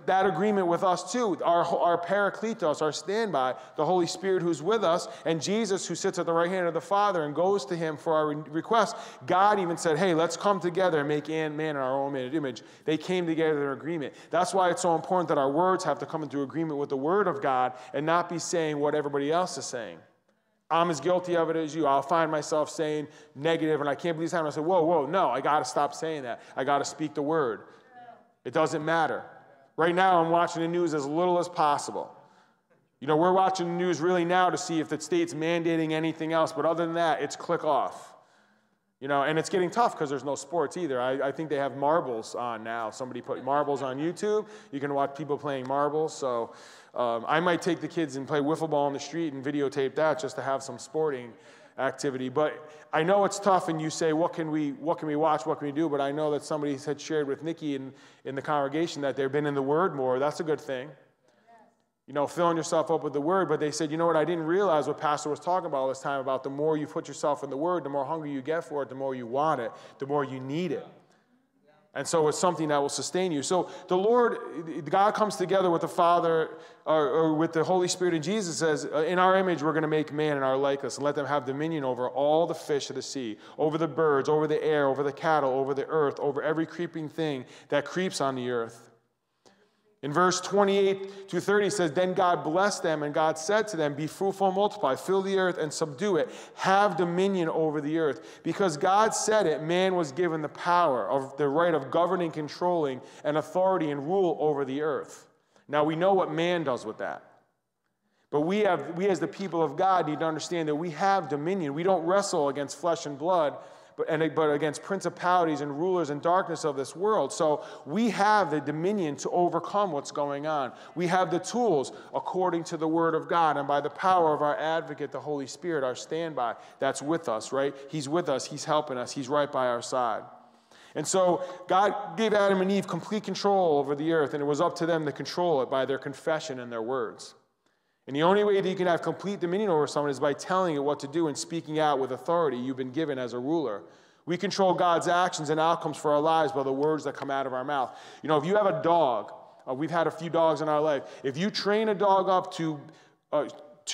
that agreement with us too, our Parakletos, our standby, the Holy Spirit who's with us, and Jesus who sits at the right hand of the Father and goes to him for our request. God even said, hey, let's come together and make man in our own image. They came together in agreement. That's why it's so important that our words have to come into agreement with the Word of God and not be saying what everybody else is saying. I'm as guilty of it as you. I'll find myself saying negative, and I can't believe this happened. I say, whoa, no, I got to stop saying that. I got to speak the Word. It doesn't matter. Right now, I'm watching the news as little as possible. We're watching the news really now to see if the state's mandating anything else, but other than that, it's click off. And it's getting tough because there's no sports either. I think they have marbles on now. Somebody put marbles on YouTube. You can watch people playing marbles. So I might take the kids and play wiffle ball in the street and videotape that just to have some sporting activity. But I know it's tough, and you say, what can we watch, what can we do? But I know that somebody had shared with Nikki in the congregation that they've been in the Word more. That's a good thing. Filling yourself up with the Word. But they said, you know what, I didn't realize what Pastor was talking about all this time about the more you put yourself in the Word, the more hungry you get for it, the more you want it, the more you need it. And so it's something that will sustain you. So the Lord, God comes together with the Father, or with the Holy Spirit, and Jesus says, in our image we're going to make man in our likeness and let them have dominion over all the fish of the sea, over the birds, over the air, over the cattle, over the earth, over every creeping thing that creeps on the earth. In verse 28 to 30 it says, then God blessed them, and God said to them, be fruitful and multiply, fill the earth and subdue it, have dominion over the earth. Because God said it, man was given the power of the right of governing, controlling, and authority and rule over the earth. Now we know what man does with that. But we as the people of God need to understand that we have dominion. We don't wrestle against flesh and blood, but against principalities and rulers and darkness of this world. So we have the dominion to overcome what's going on. We have the tools according to the Word of God and by the power of our advocate, the Holy Spirit, our standby, that's with us, right? He's with us. He's helping us. He's right by our side. And so God gave Adam and Eve complete control over the earth, and it was up to them to control it by their confession and their words. And the only way that you can have complete dominion over someone is by telling it what to do and speaking out with authority you've been given as a ruler. We control God's actions and outcomes for our lives by the words that come out of our mouth. If you have a dog, we've had a few dogs in our life. If you train a dog up to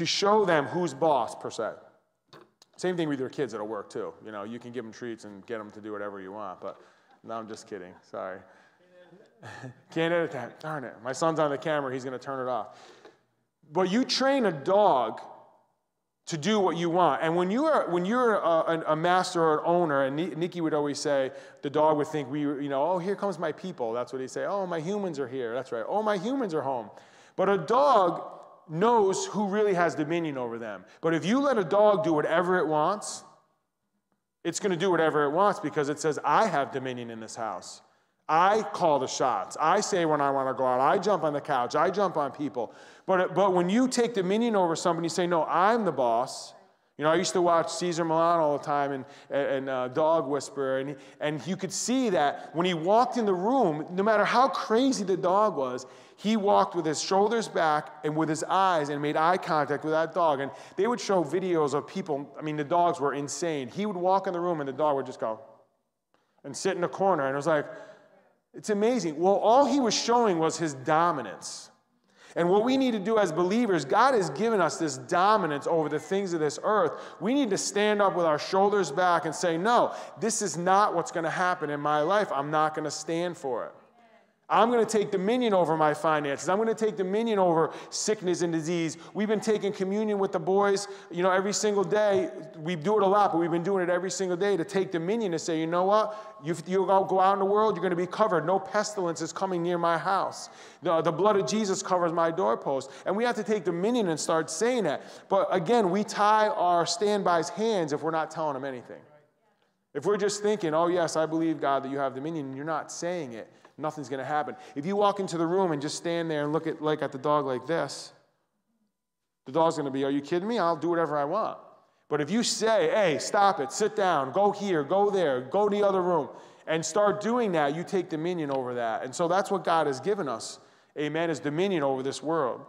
show them who's boss, per se. Same thing with your kids that'll work, too. You can give them treats and get them to do whatever you want. But no, I'm just kidding. Sorry. Can't edit that. Darn it. My son's on the camera. He's going to turn it off. But you train a dog to do what you want. And when you're a master or an owner, and Nikki would always say, the dog would think, oh, here comes my people. That's what he'd say. Oh, my humans are here. That's right. Oh, my humans are home. But a dog knows who really has dominion over them. But if you let a dog do whatever it wants, it's going to do whatever it wants because it says, I have dominion in this house. I call the shots. I say when I want to go out. I jump on the couch. I jump on people. But when you take dominion over somebody, you say, no, I'm the boss. I used to watch Cesar Millan all the time and Dog Whisperer, and you could see that when he walked in the room, no matter how crazy the dog was, he walked with his shoulders back and with his eyes and made eye contact with that dog. And they would show videos of people. The dogs were insane. He would walk in the room, and the dog would just go and sit in a corner. And it was like, it's amazing. Well, all he was showing was his dominance. And what we need to do as believers, God has given us this dominance over the things of this earth. We need to stand up with our shoulders back and say, no, this is not what's going to happen in my life. I'm not going to stand for it. I'm going to take dominion over my finances. I'm going to take dominion over sickness and disease. We've been taking communion with the boys, you know, every single day. We do it a lot, but we've been doing it every single day to take dominion to say, you know what? You'll go out in the world, you're going to be covered. No pestilence is coming near my house. The blood of Jesus covers my doorpost. And we have to take dominion and start saying that. But again, we tie our standby's hands if we're not telling them anything. If we're just thinking, oh, yes, I believe, God, that you have dominion, and you're not saying it, nothing's going to happen. If you walk into the room and just stand there and look at, like, at the dog like this, the dog's going to be, are you kidding me? I'll do whatever I want. But if you say, hey, stop it, sit down, go here, go there, go to the other room, and start doing that, you take dominion over that. And so that's what God has given us, amen, is dominion over this world.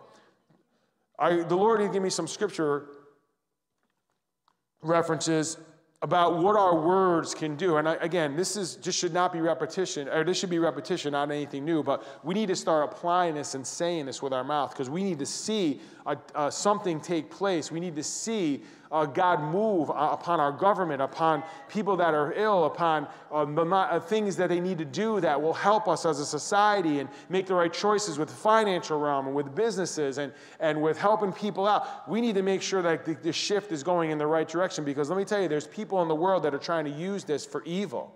The Lord did give me some scripture references about what our words can do. And again, this is just should not be repetition, or this should be repetition, not anything new, but we need to start applying this and saying this with our mouth, because we need to see something take place. We need to see God move upon our government, upon people that are ill, upon things that they need to do that will help us as a society and make the right choices with the financial realm and with businesses and with helping people out. We need to make sure that the shift is going in the right direction, because let me tell you, there's people in the world that are trying to use this for evil.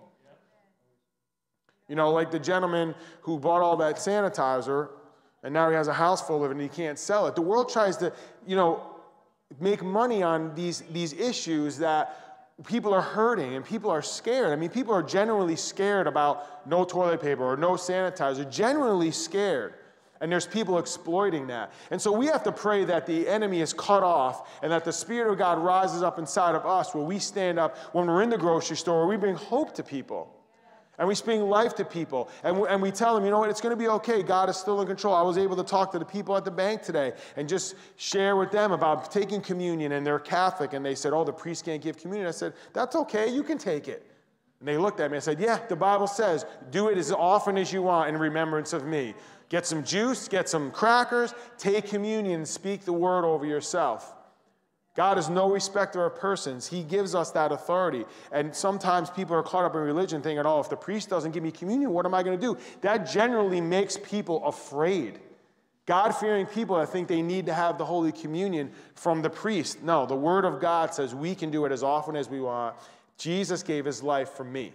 You know, like the gentleman who bought all that sanitizer and now he has a house full of it and he can't sell it. The world tries to, you know, make money on these issues that people are hurting and people are scared. I mean, people are generally scared about no toilet paper or no sanitizer, generally scared. And there's people exploiting that. And so we have to pray that the enemy is cut off and that the Spirit of God rises up inside of us where we stand up when we're in the grocery store, we bring hope to people. And we speak life to people. And we tell them, you know what, it's going to be okay. God is still in control. I was able to talk to the people at the bank today and just share with them about taking communion, and they're Catholic. And they said, oh, the priest can't give communion. I said, that's okay. You can take it. And they looked at me and said, yeah, the Bible says, do it as often as you want in remembrance of me. Get some juice, get some crackers, take communion, and speak the word over yourself. God is no respecter of persons. He gives us that authority. And sometimes people are caught up in religion thinking, oh, if the priest doesn't give me communion, what am I going to do? That generally makes people afraid. God-fearing people that think they need to have the Holy Communion from the priest. No, the Word of God says we can do it as often as we want. Jesus gave his life for me.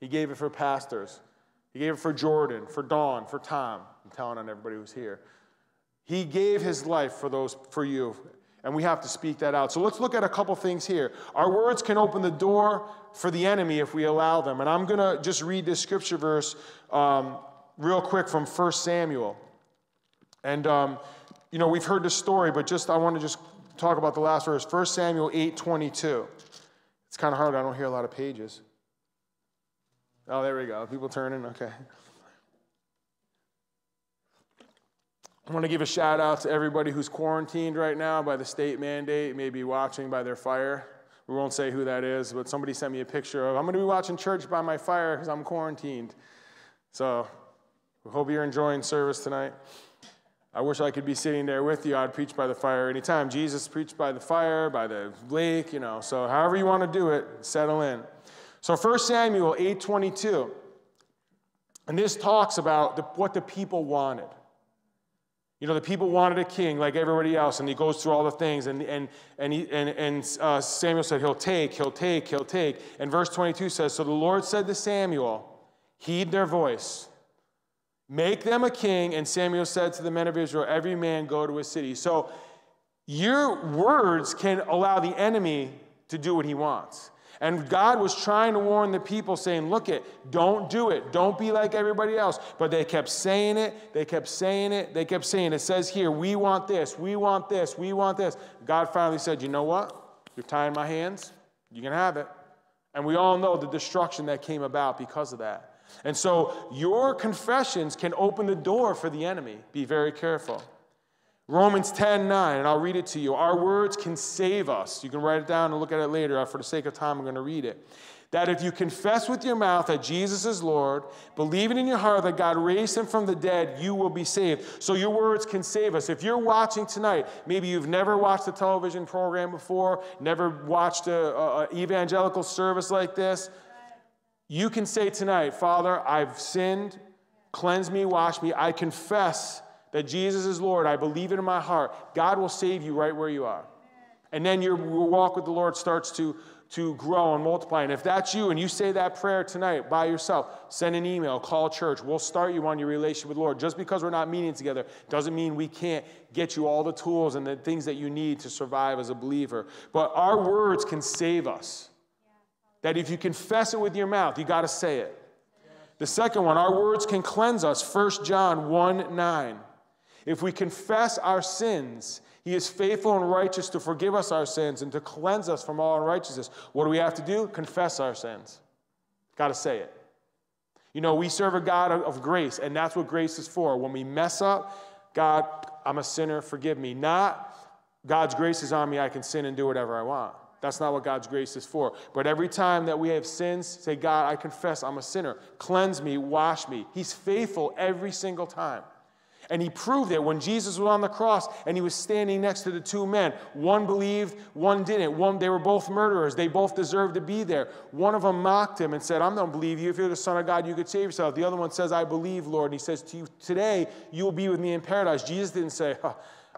He gave it for pastors. He gave it for Jordan, for Dawn, for Tom. I'm telling on everybody who's here. He gave his life for those, for you. And we have to speak that out. So let's look at a couple things here. Our words can open the door for the enemy if we allow them. And I'm going to just read this scripture verse real quick from 1 Samuel. And, you know, we've heard this story, but just I want to just talk about the last verse. 1 Samuel 8:22. It's kind of hard. I don't hear a lot of pages. Oh, there we go. People turning. Okay. I want to give a shout out to everybody who's quarantined right now by the state mandate, maybe watching by their fire. We won't say who that is, but somebody sent me a picture of, I'm going to be watching church by my fire because I'm quarantined. So we hope you're enjoying service tonight. I wish I could be sitting there with you. I'd preach by the fire anytime. Jesus preached by the fire, by the lake, you know. So however you want to do it, settle in. So 1 Samuel 8:22, and this talks about what the people wanted. You know, the people wanted a king like everybody else, and he goes through all the things, and Samuel said, he'll take, he'll take, he'll take. And verse 22 says, so the Lord said to Samuel, heed their voice. Make them a king. And Samuel said to the men of Israel, every man go to his city. So your words can allow the enemy to do what he wants. And God was trying to warn the people, saying, look it, don't do it. Don't be like everybody else. But they kept saying it. They kept saying it. They kept saying it. It says here, we want this. We want this. We want this. God finally said, you know what? You're tying my hands. You can have it. And we all know the destruction that came about because of that. And so your confessions can open the door for the enemy. Be very careful. Romans 10:9, and I'll read it to you. Our words can save us. You can write it down and look at it later. For the sake of time, I'm going to read it. That if you confess with your mouth that Jesus is Lord, believing in your heart that God raised him from the dead, you will be saved. So your words can save us. If you're watching tonight, maybe you've never watched a television program before, never watched an evangelical service like this, you can say tonight, Father, I've sinned. Cleanse me, wash me. I confess that Jesus is Lord. I believe it in my heart. God will save you right where you are. And then your walk with the Lord starts to grow and multiply. And if that's you and you say that prayer tonight by yourself, send an email, call church. We'll start you on your relationship with the Lord. Just because we're not meeting together doesn't mean we can't get you all the tools and the things that you need to survive as a believer. But our words can save us. That if you confess it with your mouth, you got to say it. The second one, our words can cleanse us. 1 John 1:9. If we confess our sins, He is faithful and righteous to forgive us our sins and to cleanse us from all unrighteousness. What do we have to do? Confess our sins. Got to say it. You know, we serve a God of grace, and that's what grace is for. When we mess up, God, I'm a sinner, forgive me. Not God's grace is on me, I can sin and do whatever I want. That's not what God's grace is for. But every time that we have sins, say, God, I confess I'm a sinner. Cleanse me, wash me. He's faithful every single time. And He proved it when Jesus was on the cross and He was standing next to the two men. One believed, one didn't. They were both murderers. They both deserved to be there. One of them mocked Him and said, I don't believe you. If you're the Son of God, you could save yourself. The other one says, I believe, Lord. And He says to you, today you will be with me in paradise. Jesus didn't say,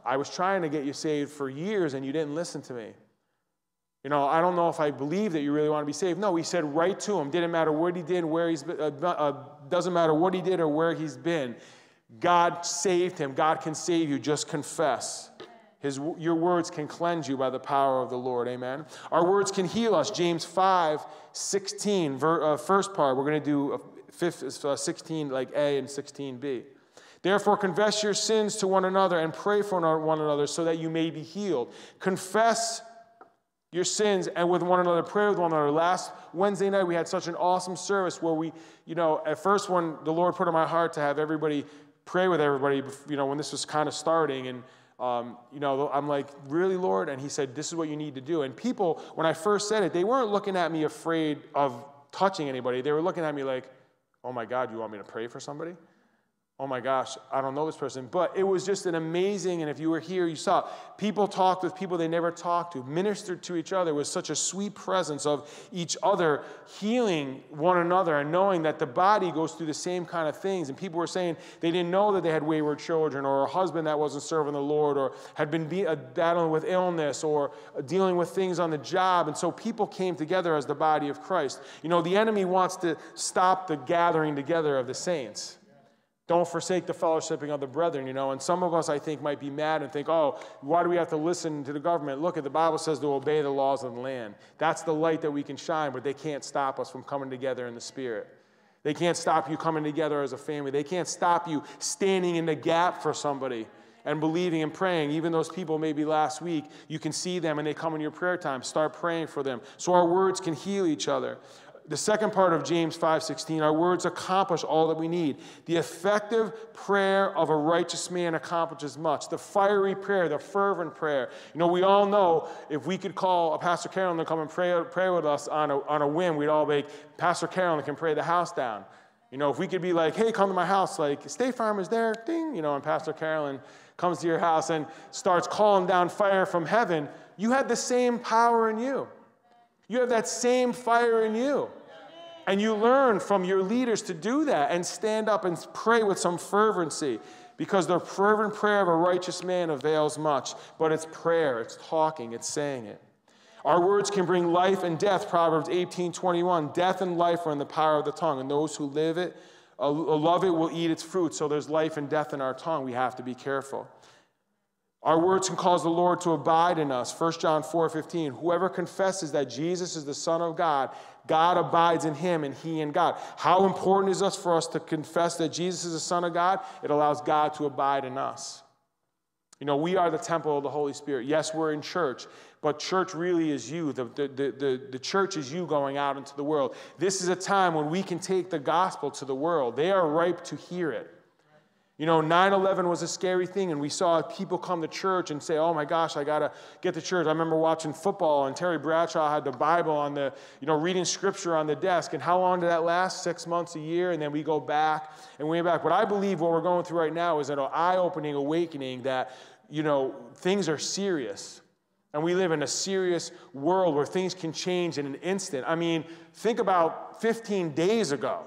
I was trying to get you saved for years and you didn't listen to me. You know, I don't know if I believe that you really want to be saved. No, He said right to him. Didn't matter what he did, where he's been, doesn't matter what he did or where he's been. God saved him. God can save you. Just confess. Your words can cleanse you by the power of the Lord. Amen. Our words can heal us. James 5:16, first part. We're going to do 16 like A and 16B. Therefore, confess your sins to one another and pray for one another so that you may be healed. Confess your sins and with one another, pray with one another. Last Wednesday night, we had such an awesome service where we, you know, at first when the Lord put in my heart to have everybody pray with everybody, you know, when this was kind of starting. And, you know, I'm like, really, Lord? And He said, this is what you need to do. And people, when I first said it, they weren't looking at me afraid of touching anybody. They were looking at me like, oh, my God, you want me to pray for somebody? Oh, my gosh, I don't know this person. But it was just an amazing, and if you were here, you saw it. People talked with people they never talked to, ministered to each other with such a sweet presence of each other, healing one another and knowing that the body goes through the same kind of things. And people were saying they didn't know that they had wayward children or a husband that wasn't serving the Lord or had been battling with illness or dealing with things on the job. And so people came together as the body of Christ. You know, the enemy wants to stop the gathering together of the saints. Don't forsake the fellowshipping of the brethren, you know. And some of us, I think, might be mad and think, oh, why do we have to listen to the government? Look, the Bible says to obey the laws of the land. That's the light that we can shine, but they can't stop us from coming together in the Spirit. They can't stop you coming together as a family. They can't stop you standing in the gap for somebody and believing and praying. Even those people maybe last week, you can see them and they come in your prayer time. Start praying for them. So our words can heal each other. The second part of James 5:16, our words accomplish all that we need. The effective prayer of a righteous man accomplishes much. The fiery prayer, the fervent prayer. You know, we all know if we could call a Pastor Carolyn to come and pray with us on a whim, we'd all be like, Pastor Carolyn can pray the house down. You know, if we could be like, hey, come to my house, like State Farm is there, ding, you know, and Pastor Carolyn comes to your house and starts calling down fire from heaven, you had the same power in you. You have that same fire in you. And you learn from your leaders to do that and stand up and pray with some fervency because the fervent prayer of a righteous man avails much. But it's prayer, it's talking, it's saying it. Our words can bring life and death, Proverbs 18:21. Death and life are in the power of the tongue, and those who love it will eat its fruit. So there's life and death in our tongue. We have to be careful. Our words can cause the Lord to abide in us. 1 John 4:15, whoever confesses that Jesus is the Son of God, God abides in him and he in God. How important is it for us to confess that Jesus is the Son of God? It allows God to abide in us. You know, we are the temple of the Holy Spirit. Yes, we're in church, but church really is you. The church is you going out into the world. This is a time when we can take the gospel to the world. They are ripe to hear it. You know, 9/11 was a scary thing, and we saw people come to church and say, oh, my gosh, I got to get to church. I remember watching football, and Terry Bradshaw had the Bible on the, you know, reading scripture on the desk. And how long did that last? 6 months, a year, and then we go back and way back. But I believe what we're going through right now is an eye-opening awakening that, you know, things are serious. And we live in a serious world where things can change in an instant. I mean, think about 15 days ago.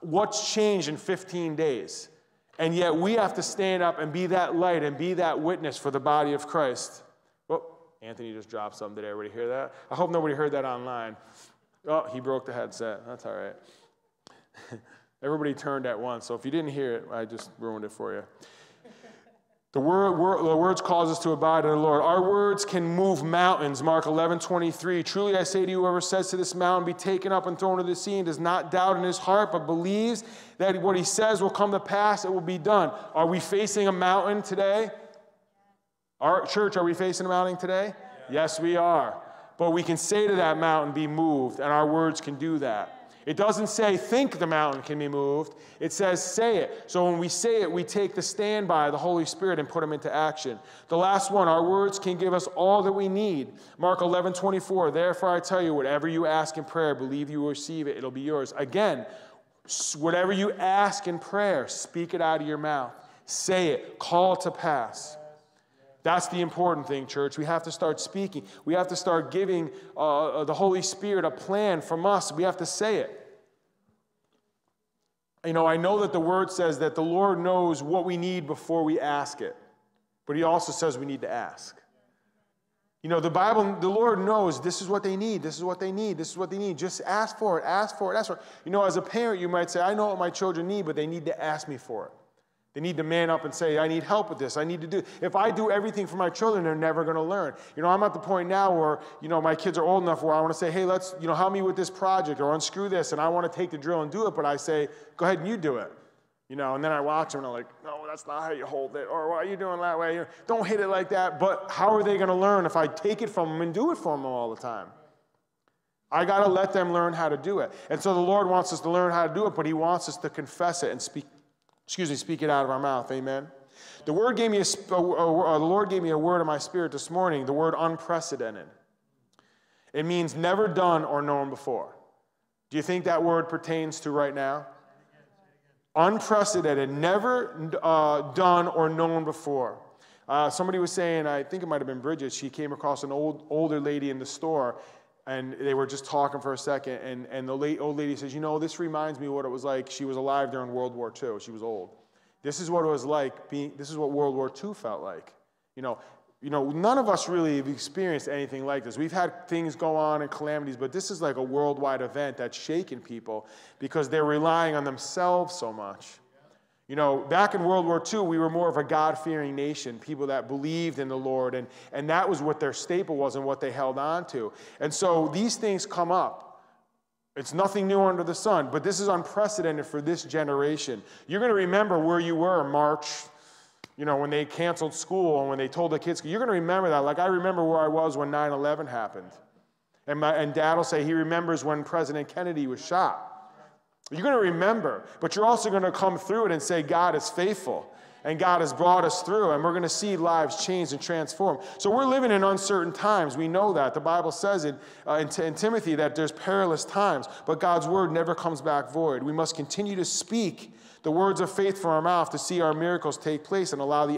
What's changed in 15 days? And yet we have to stand up and be that light and be that witness for the body of Christ. Well, Anthony just dropped something. Did everybody hear that? I hope nobody heard that online. Oh, he broke the headset. That's all right. Everybody turned at once. So if you didn't hear it, I just ruined it for you. The words cause us to abide in the Lord. Our words can move mountains. Mark 11:23. Truly I say to you, whoever says to this mountain, be taken up and thrown into the sea, and does not doubt in his heart, but believes that what he says will come to pass, it will be done. Are we facing a mountain today? Our church, are we facing a mountain today? Yeah. Yes, we are. But we can say to that mountain, be moved, and our words can do that. It doesn't say, think the mountain can be moved. It says, say it. So when we say it, we take the stand by the Holy Spirit and put them into action. The last one, our words can give us all that we need. Mark 11:24, therefore I tell you, whatever you ask in prayer, believe you will receive it. It'll be yours. Again, whatever you ask in prayer, speak it out of your mouth. Say it. Call to pass. That's the important thing, church. We have to start speaking. We have to start giving the Holy Spirit a plan from us. We have to say it. You know, I know that the Word says that the Lord knows what we need before we ask it. But He also says we need to ask. You know, the Bible, the Lord knows this is what they need. This is what they need. This is what they need. Just ask for it. Ask for it. Ask for it. You know, as a parent, you might say, I know what my children need, but they need to ask me for it. They need to man up and say, I need help with this. I need to do. If I do everything for my children, they're never going to learn. You know, I'm at the point now where, you know, my kids are old enough where I want to say, hey, let's, you know, help me with this project or unscrew this. And I want to take the drill and do it. But I say, go ahead and you do it. You know, and then I watch them and I'm like, no, that's not how you hold it. Or why are you doing that way? You know, don't hit it like that. But how are they going to learn if I take it from them and do it for them all the time? I got to let them learn how to do it. And so the Lord wants us to learn how to do it, but He wants us to confess it and speak it out of our mouth. Amen. The Word gave me the Lord gave me a word in my spirit this morning, the word unprecedented. It means never done or known before. Do you think that word pertains to right now? Unprecedented, never done or known before. Somebody was saying, I think it might have been Bridget, she came across an older lady in the store, and they were just talking for a second, and the old lady says, you know, this reminds me what it was like. She was alive during World War II. She was old. This is what it was like. This is what World War II felt like. You know, none of us really have experienced anything like this. We've had things go on and calamities, but this is like a worldwide event that's shaken people because they're relying on themselves so much. You know, back in World War II, we were more of a God-fearing nation, people that believed in the Lord, and that was what their staple was and what they held on to. And so these things come up. It's nothing new under the sun, but this is unprecedented for this generation. You're going to remember where you were in March, you know, when they canceled school and when they told the kids. You're going to remember that. Like, I remember where I was when 9/11 happened. And Dad will say he remembers when President Kennedy was shot. You're going to remember, but you're also going to come through it and say, God is faithful, and God has brought us through, and we're going to see lives changed and transformed. So we're living in uncertain times. We know that. The Bible says in Timothy that there's perilous times, but God's word never comes back void. We must continue to speak the words of faith from our mouth to see our miracles take place and not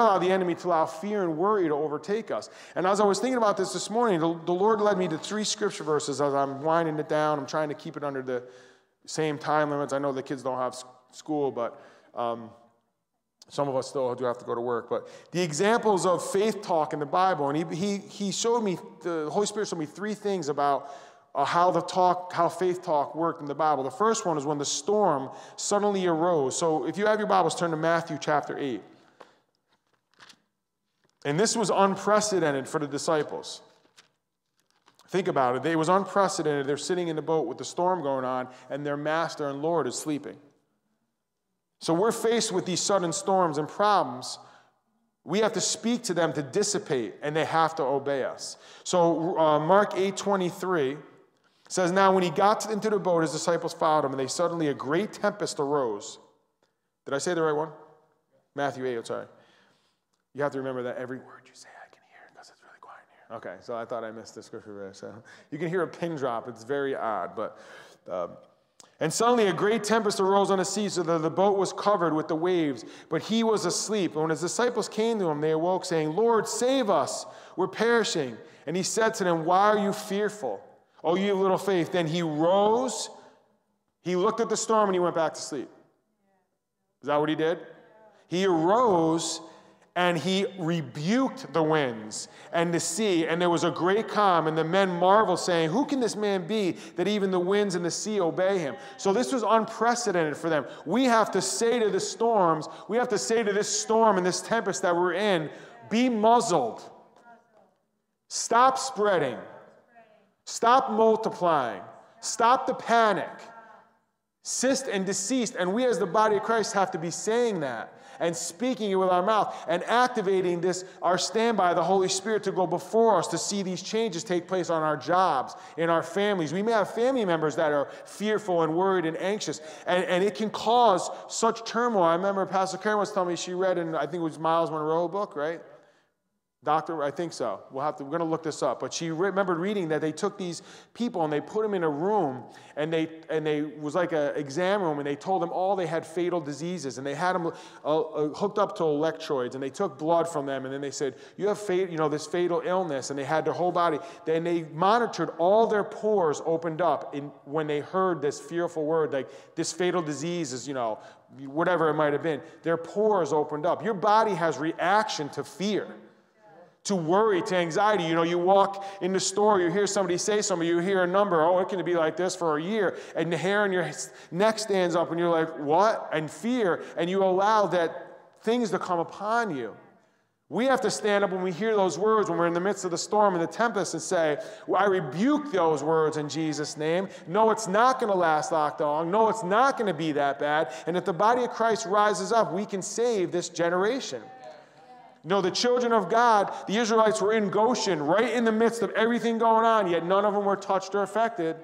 allow fear and worry to overtake us. And as I was thinking about this morning, the Lord led me to 3 scripture verses as I'm winding it down. I'm trying to keep it under the same time limits. I know the kids don't have school, but some of us still do have to go to work. But the examples of faith talk in the Bible, and he showed me, the Holy Spirit showed me 3 things about how faith talk worked in the Bible. The first one is when the storm suddenly arose. So if you have your Bibles, turn to Matthew chapter 8. And this was unprecedented for the disciples. Think about it. It was unprecedented. They're sitting in the boat with the storm going on, and their master and Lord is sleeping. So we're faced with these sudden storms and problems. We have to speak to them to dissipate, and they have to obey us. So Mark 8:23 says, now when he got into the boat, his disciples followed him, and they suddenly a great tempest arose. Did I say the right one? Matthew 8, I'm sorry. You have to remember that every word you say, I can hear, because it's really quiet in here. Okay, so I thought I missed the scripture verse. So you can hear a pin drop. It's very odd. But, and suddenly a great tempest arose on the sea, so that the boat was covered with the waves. But he was asleep. And when his disciples came to him, they awoke, saying, Lord, save us. We're perishing. And he said to them, why are you fearful? Oh, you little faith. Then he rose, He looked at the storm and he went back to sleep. Is that what he did? He arose and he rebuked the winds and the sea, and there was a great calm, and the men marveled, saying, who can this man be that even the winds and the sea obey him? So this was unprecedented for them. We have to say to the storms, we have to say to this storm and this tempest that we're in, be muzzled. Stop spreading. Stop multiplying. Stop the panic. Cease and desist. And we as the body of Christ have to be saying that and speaking it with our mouth and activating this, our standby, the Holy Spirit, to go before us to see these changes take place on our jobs, in our families. We may have family members that are fearful and worried and anxious, and it can cause such turmoil. I remember Pastor Karen was telling me she read in, I think it was Myles Munroe book, right? Doctor, I think so. We're going to look this up. But she remembered reading that they took these people and they put them in a room, and they was like an exam room, and they told them all they had fatal diseases, and they had them hooked up to electrodes, and they took blood from them, and then they said, you have this fatal illness, and they had their whole body. Then they monitored all their pores opened up when they heard this fearful word, like this fatal disease is, whatever it might have been. Their pores opened up. Your body has reaction to fear, to worry, to anxiety. You walk in the store, you hear somebody say something, you hear a number, oh, it can be like this for a year, and the hair on your neck stands up, and you're like, what? And fear, and you allow that things to come upon you. We have to stand up when we hear those words, when we're in the midst of the storm and the tempest, and say, well, I rebuke those words in Jesus' name. No, it's not going to last long. No, it's not going to be that bad. And if the body of Christ rises up, we can save this generation. No, the children of God, the Israelites, were in Goshen, right in the midst of everything going on, yet none of them were touched or affected.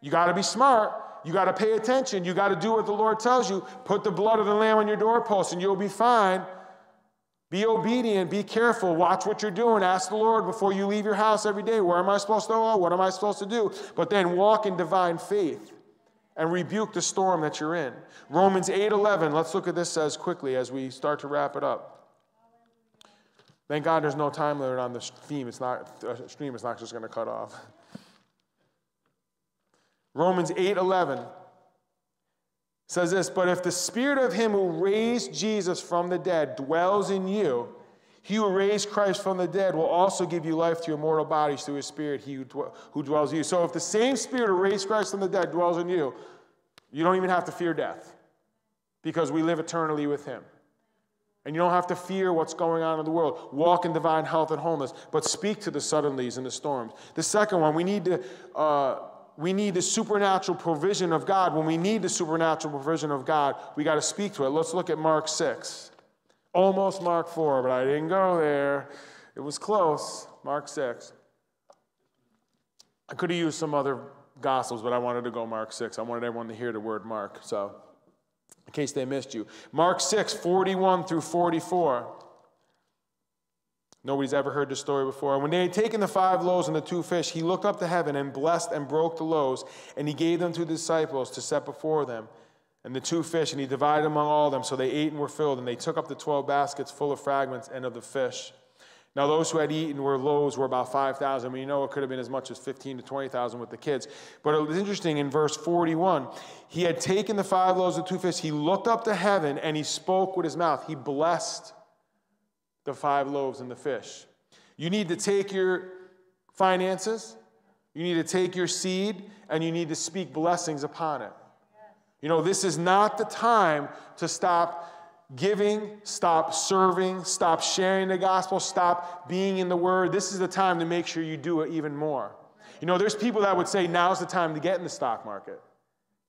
You got to be smart. You got to pay attention. You got to do what the Lord tells you. Put the blood of the Lamb on your doorpost, and you'll be fine. Be obedient. Be careful. Watch what you're doing. Ask the Lord before you leave your house every day, where am I supposed to go? What am I supposed to do? But then walk in divine faith and rebuke the storm that you're in. Romans 8:11. Let's look at this as quickly as we start to wrap it up. Thank God there's no time limit on the stream. It's not just going to cut off. Romans 8:11 says this, but if the spirit of him who raised Jesus from the dead dwells in you, he who raised Christ from the dead will also give you life to your mortal bodies through his spirit, he who dwells in you. So if the same spirit who raised Christ from the dead dwells in you, you don't even have to fear death, because we live eternally with him. And you don't have to fear what's going on in the world. Walk in divine health and wholeness, but speak to the suddenlies and the storms. The second one, we need the supernatural provision of God. When we need the supernatural provision of God, we got to speak to it. Let's look at Mark 6. Almost Mark 4, but I didn't go there. It was close, Mark 6. I could have used some other gospels, but I wanted to go Mark 6. I wanted everyone to hear the word Mark, so in case they missed you. Mark 6, 41 through 44. Nobody's ever heard this story before. When they had taken the 5 loaves and the 2 fish, he looked up to heaven and blessed and broke the loaves, and he gave them to the disciples to set before them, and the 2 fish, and he divided among all of them. So they ate and were filled, and they took up the 12 baskets full of fragments and of the fish. Now those who had eaten were loaves were about 5,000. It could have been as much as 15,000 to 20,000 with the kids. But it was interesting in verse 41. He had taken the 5 loaves and 2 fish. He looked up to heaven and he spoke with his mouth. He blessed the 5 loaves and the fish. You need to take your finances. You need to take your seed, and you need to speak blessings upon it. This is not the time to stop giving, stop serving, stop sharing the gospel, stop being in the word. This is the time to make sure you do it even more. There's people that would say now's the time to get in the stock market.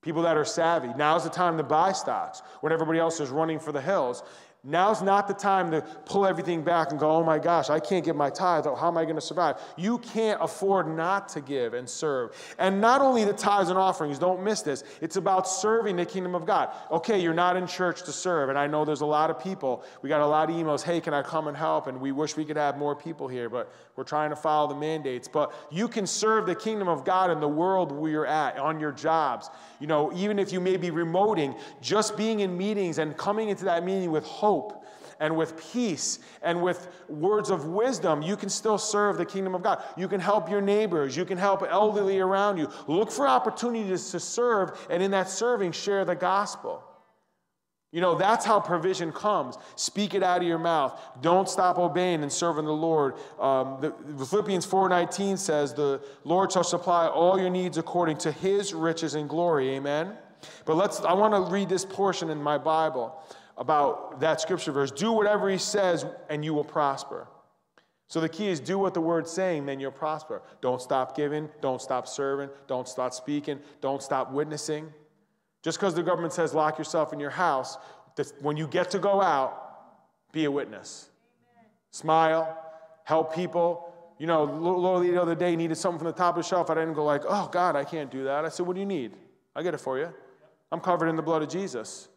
People that are savvy, now's the time to buy stocks when everybody else is running for the hills. Now's not the time to pull everything back and go, oh my gosh, I can't get my tithes. How am I going to survive? You can't afford not to give and serve. And not only the tithes and offerings, don't miss this. It's about serving the kingdom of God. Okay, you're not in church to serve. And I know there's a lot of people. We got a lot of emails, hey, can I come and help? And we wish we could have more people here, but we're trying to follow the mandates. But you can serve the kingdom of God in the world where you're at, on your jobs. Even if you may be remoting, just being in meetings and coming into that meeting with hope and with peace and with words of wisdom, you can still serve the kingdom of God. You can help your neighbors. You can help elderly around you. Look for opportunities to serve, and in that serving, share the gospel. You know, that's how provision comes. Speak it out of your mouth. Don't stop obeying and serving the Lord. Philippians 4:19 says, the Lord shall supply all your needs according to his riches and glory. Amen? But I want to read this portion in my Bible about that scripture verse. Do whatever he says and you will prosper. So the key is do what the word's saying, then you'll prosper. Don't stop giving. Don't stop serving. Don't stop speaking. Don't stop witnessing. Just because the government says lock yourself in your house, when you get to go out, be a witness. Amen. Smile, help people. You know, Lord, the other day needed something from the top of the shelf. I didn't go like, oh, God, I can't do that. I said, what do you need? I'll get it for you. I'm covered in the blood of Jesus.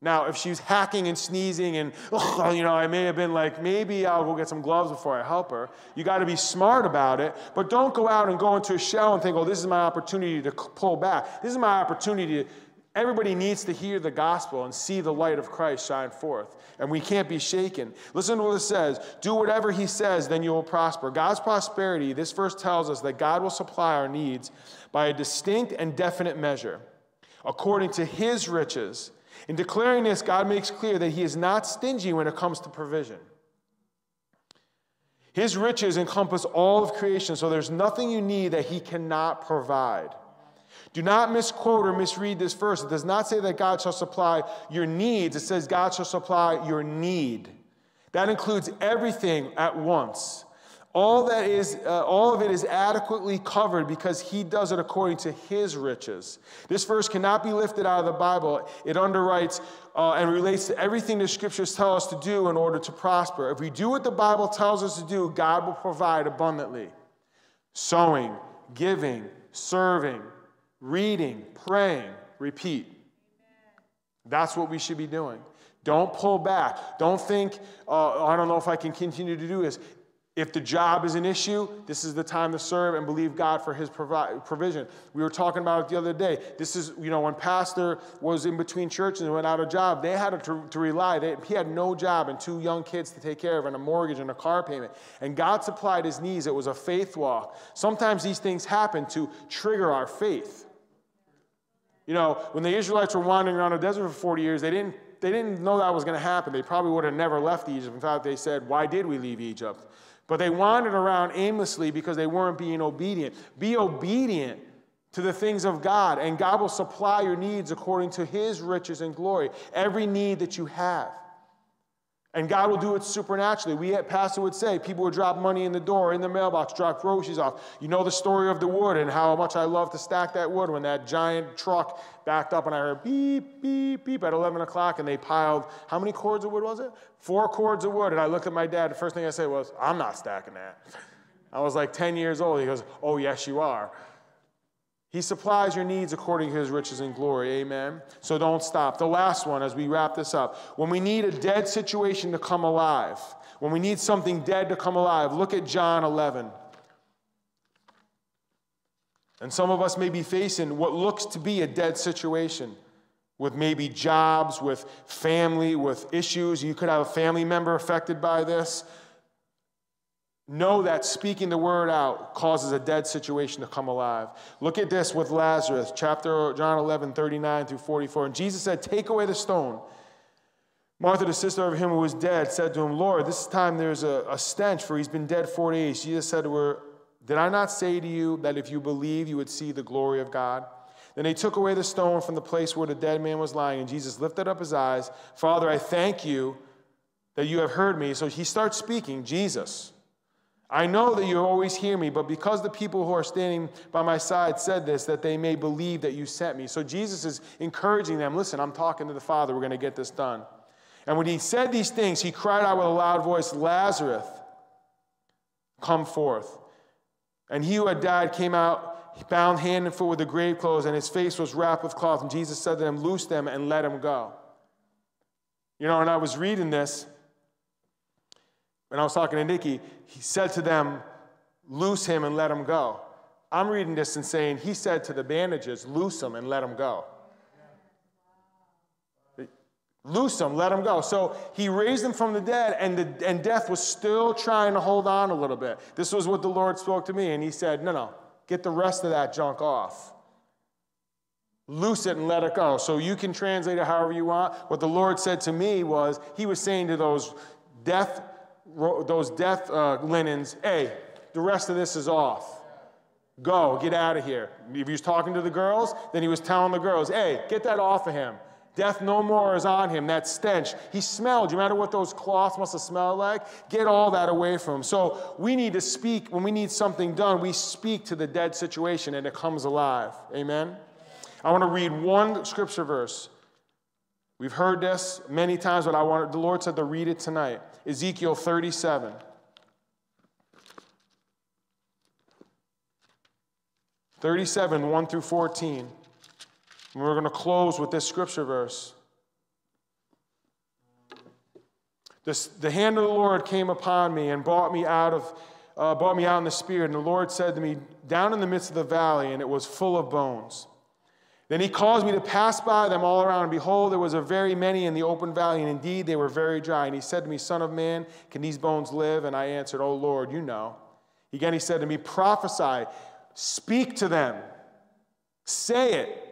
Now, if she's hacking and sneezing and, oh, you know, I may have been like, maybe I'll go get some gloves before I help her. You got to be smart about it, but don't go out and go into a shell and think, oh, this is my opportunity to pull back. This is my opportunity to... Everybody needs to hear the gospel and see the light of Christ shine forth. And we can't be shaken. Listen to what it says. Do whatever he says, then you will prosper. God's prosperity, this verse tells us that God will supply our needs by a distinct and definite measure, according to his riches. In declaring this, God makes clear that he is not stingy when it comes to provision. His riches encompass all of creation, so there's nothing you need that he cannot provide. Do not misquote or misread this verse. It does not say that God shall supply your needs. It says God shall supply your need. That includes everything at once. All of it is adequately covered because he does it according to his riches. This verse cannot be lifted out of the Bible. It underwrites and relates to everything the scriptures tell us to do in order to prosper. If we do what the Bible tells us to do, God will provide abundantly. Sowing, giving, serving, reading, praying, repeat. That's what we should be doing. Don't pull back. Don't think, I don't know if I can continue to do this. If the job is an issue, this is the time to serve and believe God for his provision. We were talking about it the other day. This is, you know, when pastor was in between churches and went out of job, they had to rely. He had no job and two young kids to take care of and a mortgage and a car payment. And God supplied his needs. It was a faith walk. Sometimes these things happen to trigger our faith. You know, when the Israelites were wandering around the desert for 40 years, they didn't know that was going to happen. They probably would have never left Egypt. In fact, they said, why did we leave Egypt? But they wandered around aimlessly because they weren't being obedient. Be obedient to the things of God, and God will supply your needs according to his riches and glory, every need that you have. And God will do it supernaturally. We at Pastor would say, people would drop money in the door, in the mailbox, drop groceries off. You know the story of the wood and how much I love to stack that wood when that giant truck backed up and I heard beep, beep, beep at 11 o'clock and they piled, how many cords of wood was it? 4 cords of wood. And I looked at my dad. The first thing I said was, I'm not stacking that. I was like 10 years old. He goes, oh, yes, you are. He supplies your needs according to his riches and glory. Amen. So don't stop. The last one as we wrap this up. When we need a dead situation to come alive, when we need something dead to come alive, look at John 11. And some of us may be facing what looks to be a dead situation with maybe jobs, with family, with issues. You could have a family member affected by this. Know that speaking the word out causes a dead situation to come alive. Look at this with Lazarus, John 11, 39 through 44. And Jesus said, take away the stone. Martha, the sister of him who was dead, said to him, Lord, this time there's a stench, for he's been dead 4 days. Jesus said to her, did I not say to you that if you believe, you would see the glory of God? Then they took away the stone from the place where the dead man was lying, and Jesus lifted up his eyes. Father, I thank you that you have heard me. So he starts speaking, Jesus. I know that you always hear me, but because the people who are standing by my side said this, that they may believe that you sent me. So Jesus is encouraging them, listen, I'm talking to the Father, we're going to get this done. And when he said these things, he cried out with a loud voice, Lazarus, come forth. And he who had died came out, bound hand and foot with the grave clothes, and his face was wrapped with cloth. And Jesus said to them, loose them and let him go. You know, and I was reading this, when I was talking to Nikki, he said to them, loose him and let him go. I'm reading this and saying, he said to the bandages, loose him and let him go. Loose him, let him go. So he raised him from the dead, and death was still trying to hold on a little bit. This was what the Lord spoke to me, and he said, no, get the rest of that junk off. Loose it and let it go. So you can translate it however you want. What the Lord said to me was, he was saying to those death linens, hey, the rest of this is off. Go, get out of here. If he was talking to the girls, then he was telling the girls, hey, get that off of him. Death no more is on him. That stench, he smelled. You matter what those cloths must have smelled like, get all that away from him. So we need to speak. When we need something done, we speak to the dead situation, and it comes alive. Amen? I want to read one scripture verse. We've heard this many times, but the Lord said to read it tonight. Ezekiel 37. Ezekiel 37:1-14. And we're going to close with this scripture verse. The hand of the Lord came upon me and brought me out in the spirit. And the Lord said to me, down in the midst of the valley, and it was full of bones. Then he caused me to pass by them all around. And behold, there was a very many in the open valley, and indeed they were very dry. And he said to me, Son of man, can these bones live? And I answered, O Lord, you know. Again he said to me, prophesy, speak to them, say it.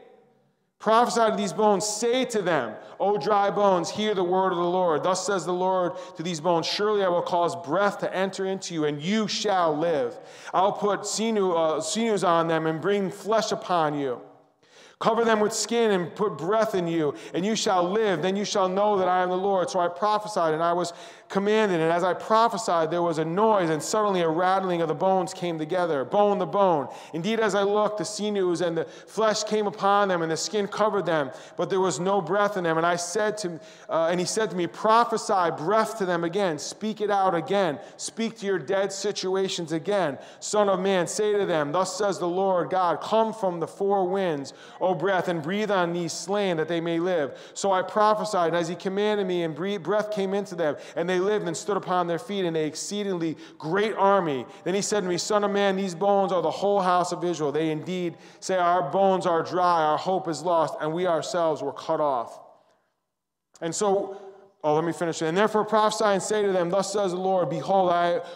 Prophesy to these bones, say to them, O dry bones, hear the word of the Lord. Thus says the Lord to these bones, surely I will cause breath to enter into you, and you shall live. I'll put sinews on them and bring flesh upon you. Cover them with skin and put breath in you, and you shall live. Then you shall know that I am the Lord. So I prophesied, and I was commanded. And as I prophesied, there was a noise, and suddenly a rattling of the bones came together, bone to bone. Indeed, as I looked, the sinews and the flesh came upon them, and the skin covered them, but there was no breath in them. And he said to me, prophesy breath to them again, speak it out again, speak to your dead situations again. Son of man, say to them, thus says the Lord God, come from the four winds, O breath, and breathe on these slain that they may live. So I prophesied, and as he commanded me, and breath came into them, and they lived and stood upon their feet, and an exceedingly great army. Then he said to me, Son of man, these bones are the whole house of Israel. They indeed say, our bones are dry, our hope is lost, and we ourselves were cut off. And so, let me finish it. And therefore prophesy and say to them, thus says the Lord, behold,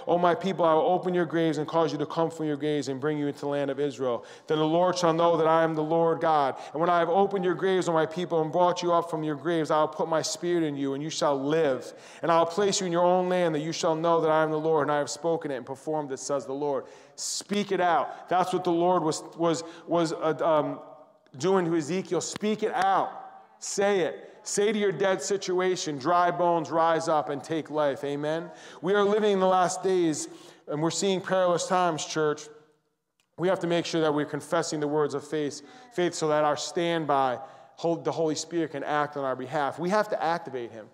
O my people, I will open your graves and cause you to come from your graves and bring you into the land of Israel. Then the Lord shall know that I am the Lord God. And when I have opened your graves, O my people, and brought you up from your graves, I will put my spirit in you, and you shall live. And I will place you in your own land, that you shall know that I am the Lord, and I have spoken it and performed it, says the Lord. Speak it out. That's what the Lord was doing to Ezekiel. Speak it out. Say it. Say to your dead situation, dry bones, rise up and take life. Amen? We are living in the last days, and we're seeing perilous times, church. We have to make sure that we're confessing the words of faith so that our standby, the Holy Spirit, can act on our behalf. We have to activate him.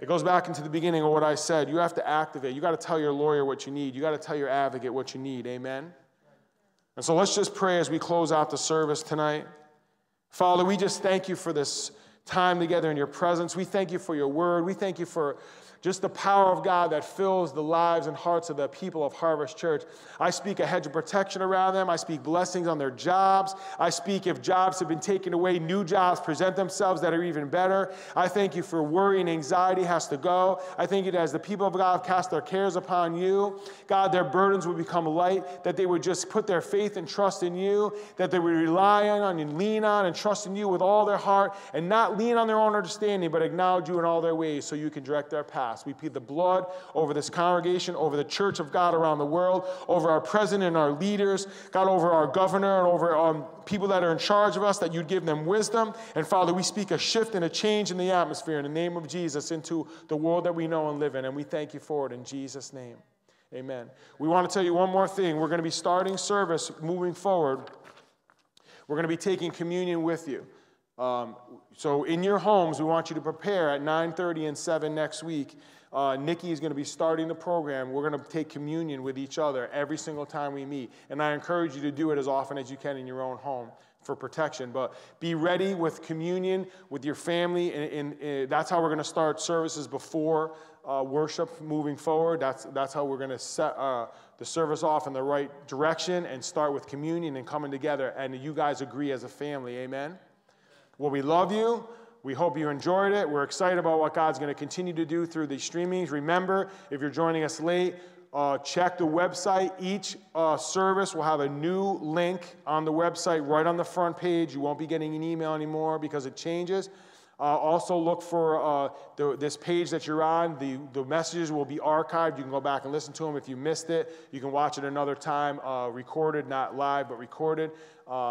It goes back into the beginning of what I said. You have to activate. You got to tell your lawyer what you need. You got to tell your advocate what you need. Amen? And so let's just pray as we close out the service tonight. Father, we just thank you for this time together in your presence. We thank you for your word. We thank you for just the power of God that fills the lives and hearts of the people of Harvest Church. I speak a hedge of protection around them. I speak blessings on their jobs. I speak if jobs have been taken away, new jobs present themselves that are even better. I thank you for worry and anxiety has to go. I thank you that as the people of God cast their cares upon you, God, their burdens would become light, that they would just put their faith and trust in you, that they would rely on and lean on and trust in you with all their heart, and not lean on their own understanding, but acknowledge you in all their ways so you can direct their path. We plead the blood over this congregation, over the church of God around the world, over our president and our leaders, God, over our governor, and over people that are in charge of us, that you'd give them wisdom. And Father, we speak a shift and a change in the atmosphere in the name of Jesus into the world that we know and live in. And we thank you for it in Jesus' name. Amen. We want to tell you one more thing. We're going to be starting service moving forward. We're going to be taking communion with you. So in your homes, we want you to prepare at 9:30 and 7 next week. Nikki is going to be starting the program. We're going to take communion with each other every single time we meet. And I encourage you to do it as often as you can in your own home for protection. But be ready with communion, with your family. And that's how we're going to start services before worship moving forward. That's how we're going to set the service off in the right direction and start with communion and coming together. And you guys agree as a family. Amen? Well, we love you. We hope you enjoyed it. We're excited about what God's going to continue to do through these streamings. Remember, if you're joining us late, check the website. Each service will have a new link on the website right on the front page. You won't be getting an email anymore because it changes. Also look for this page that you're on. The messages will be archived. You can go back and listen to them if you missed it. You can watch it another time, recorded, not live, but recorded.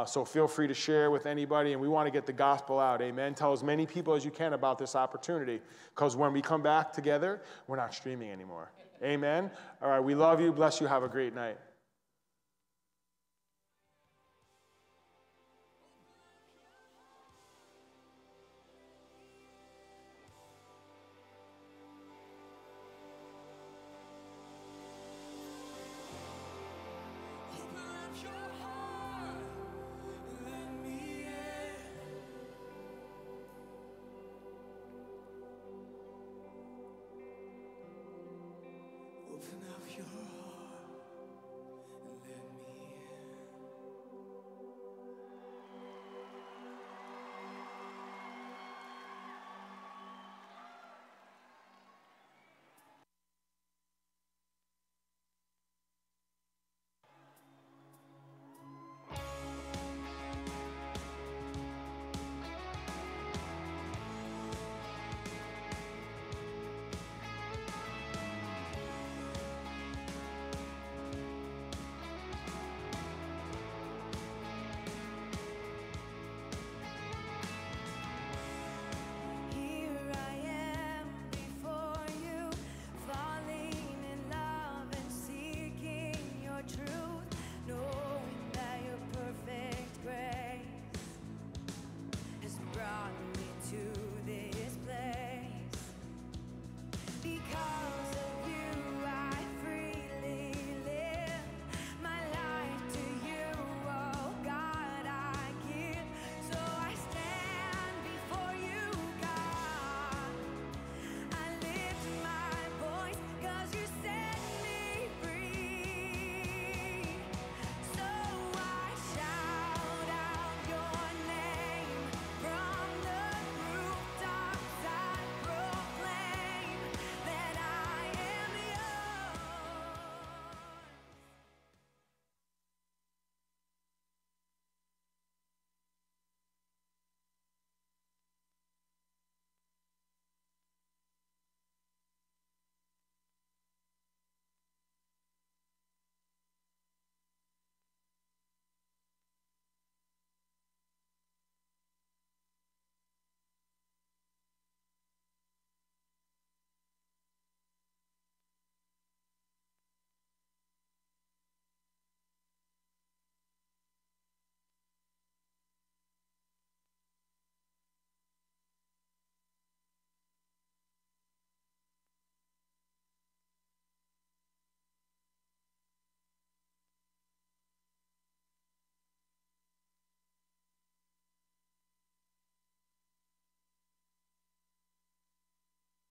So feel free to share with anybody, and we want to get the gospel out, amen? Tell as many people as you can about this opportunity, because when we come back together, we're not streaming anymore, amen? All right, we love you, bless you, have a great night. Open up your heart.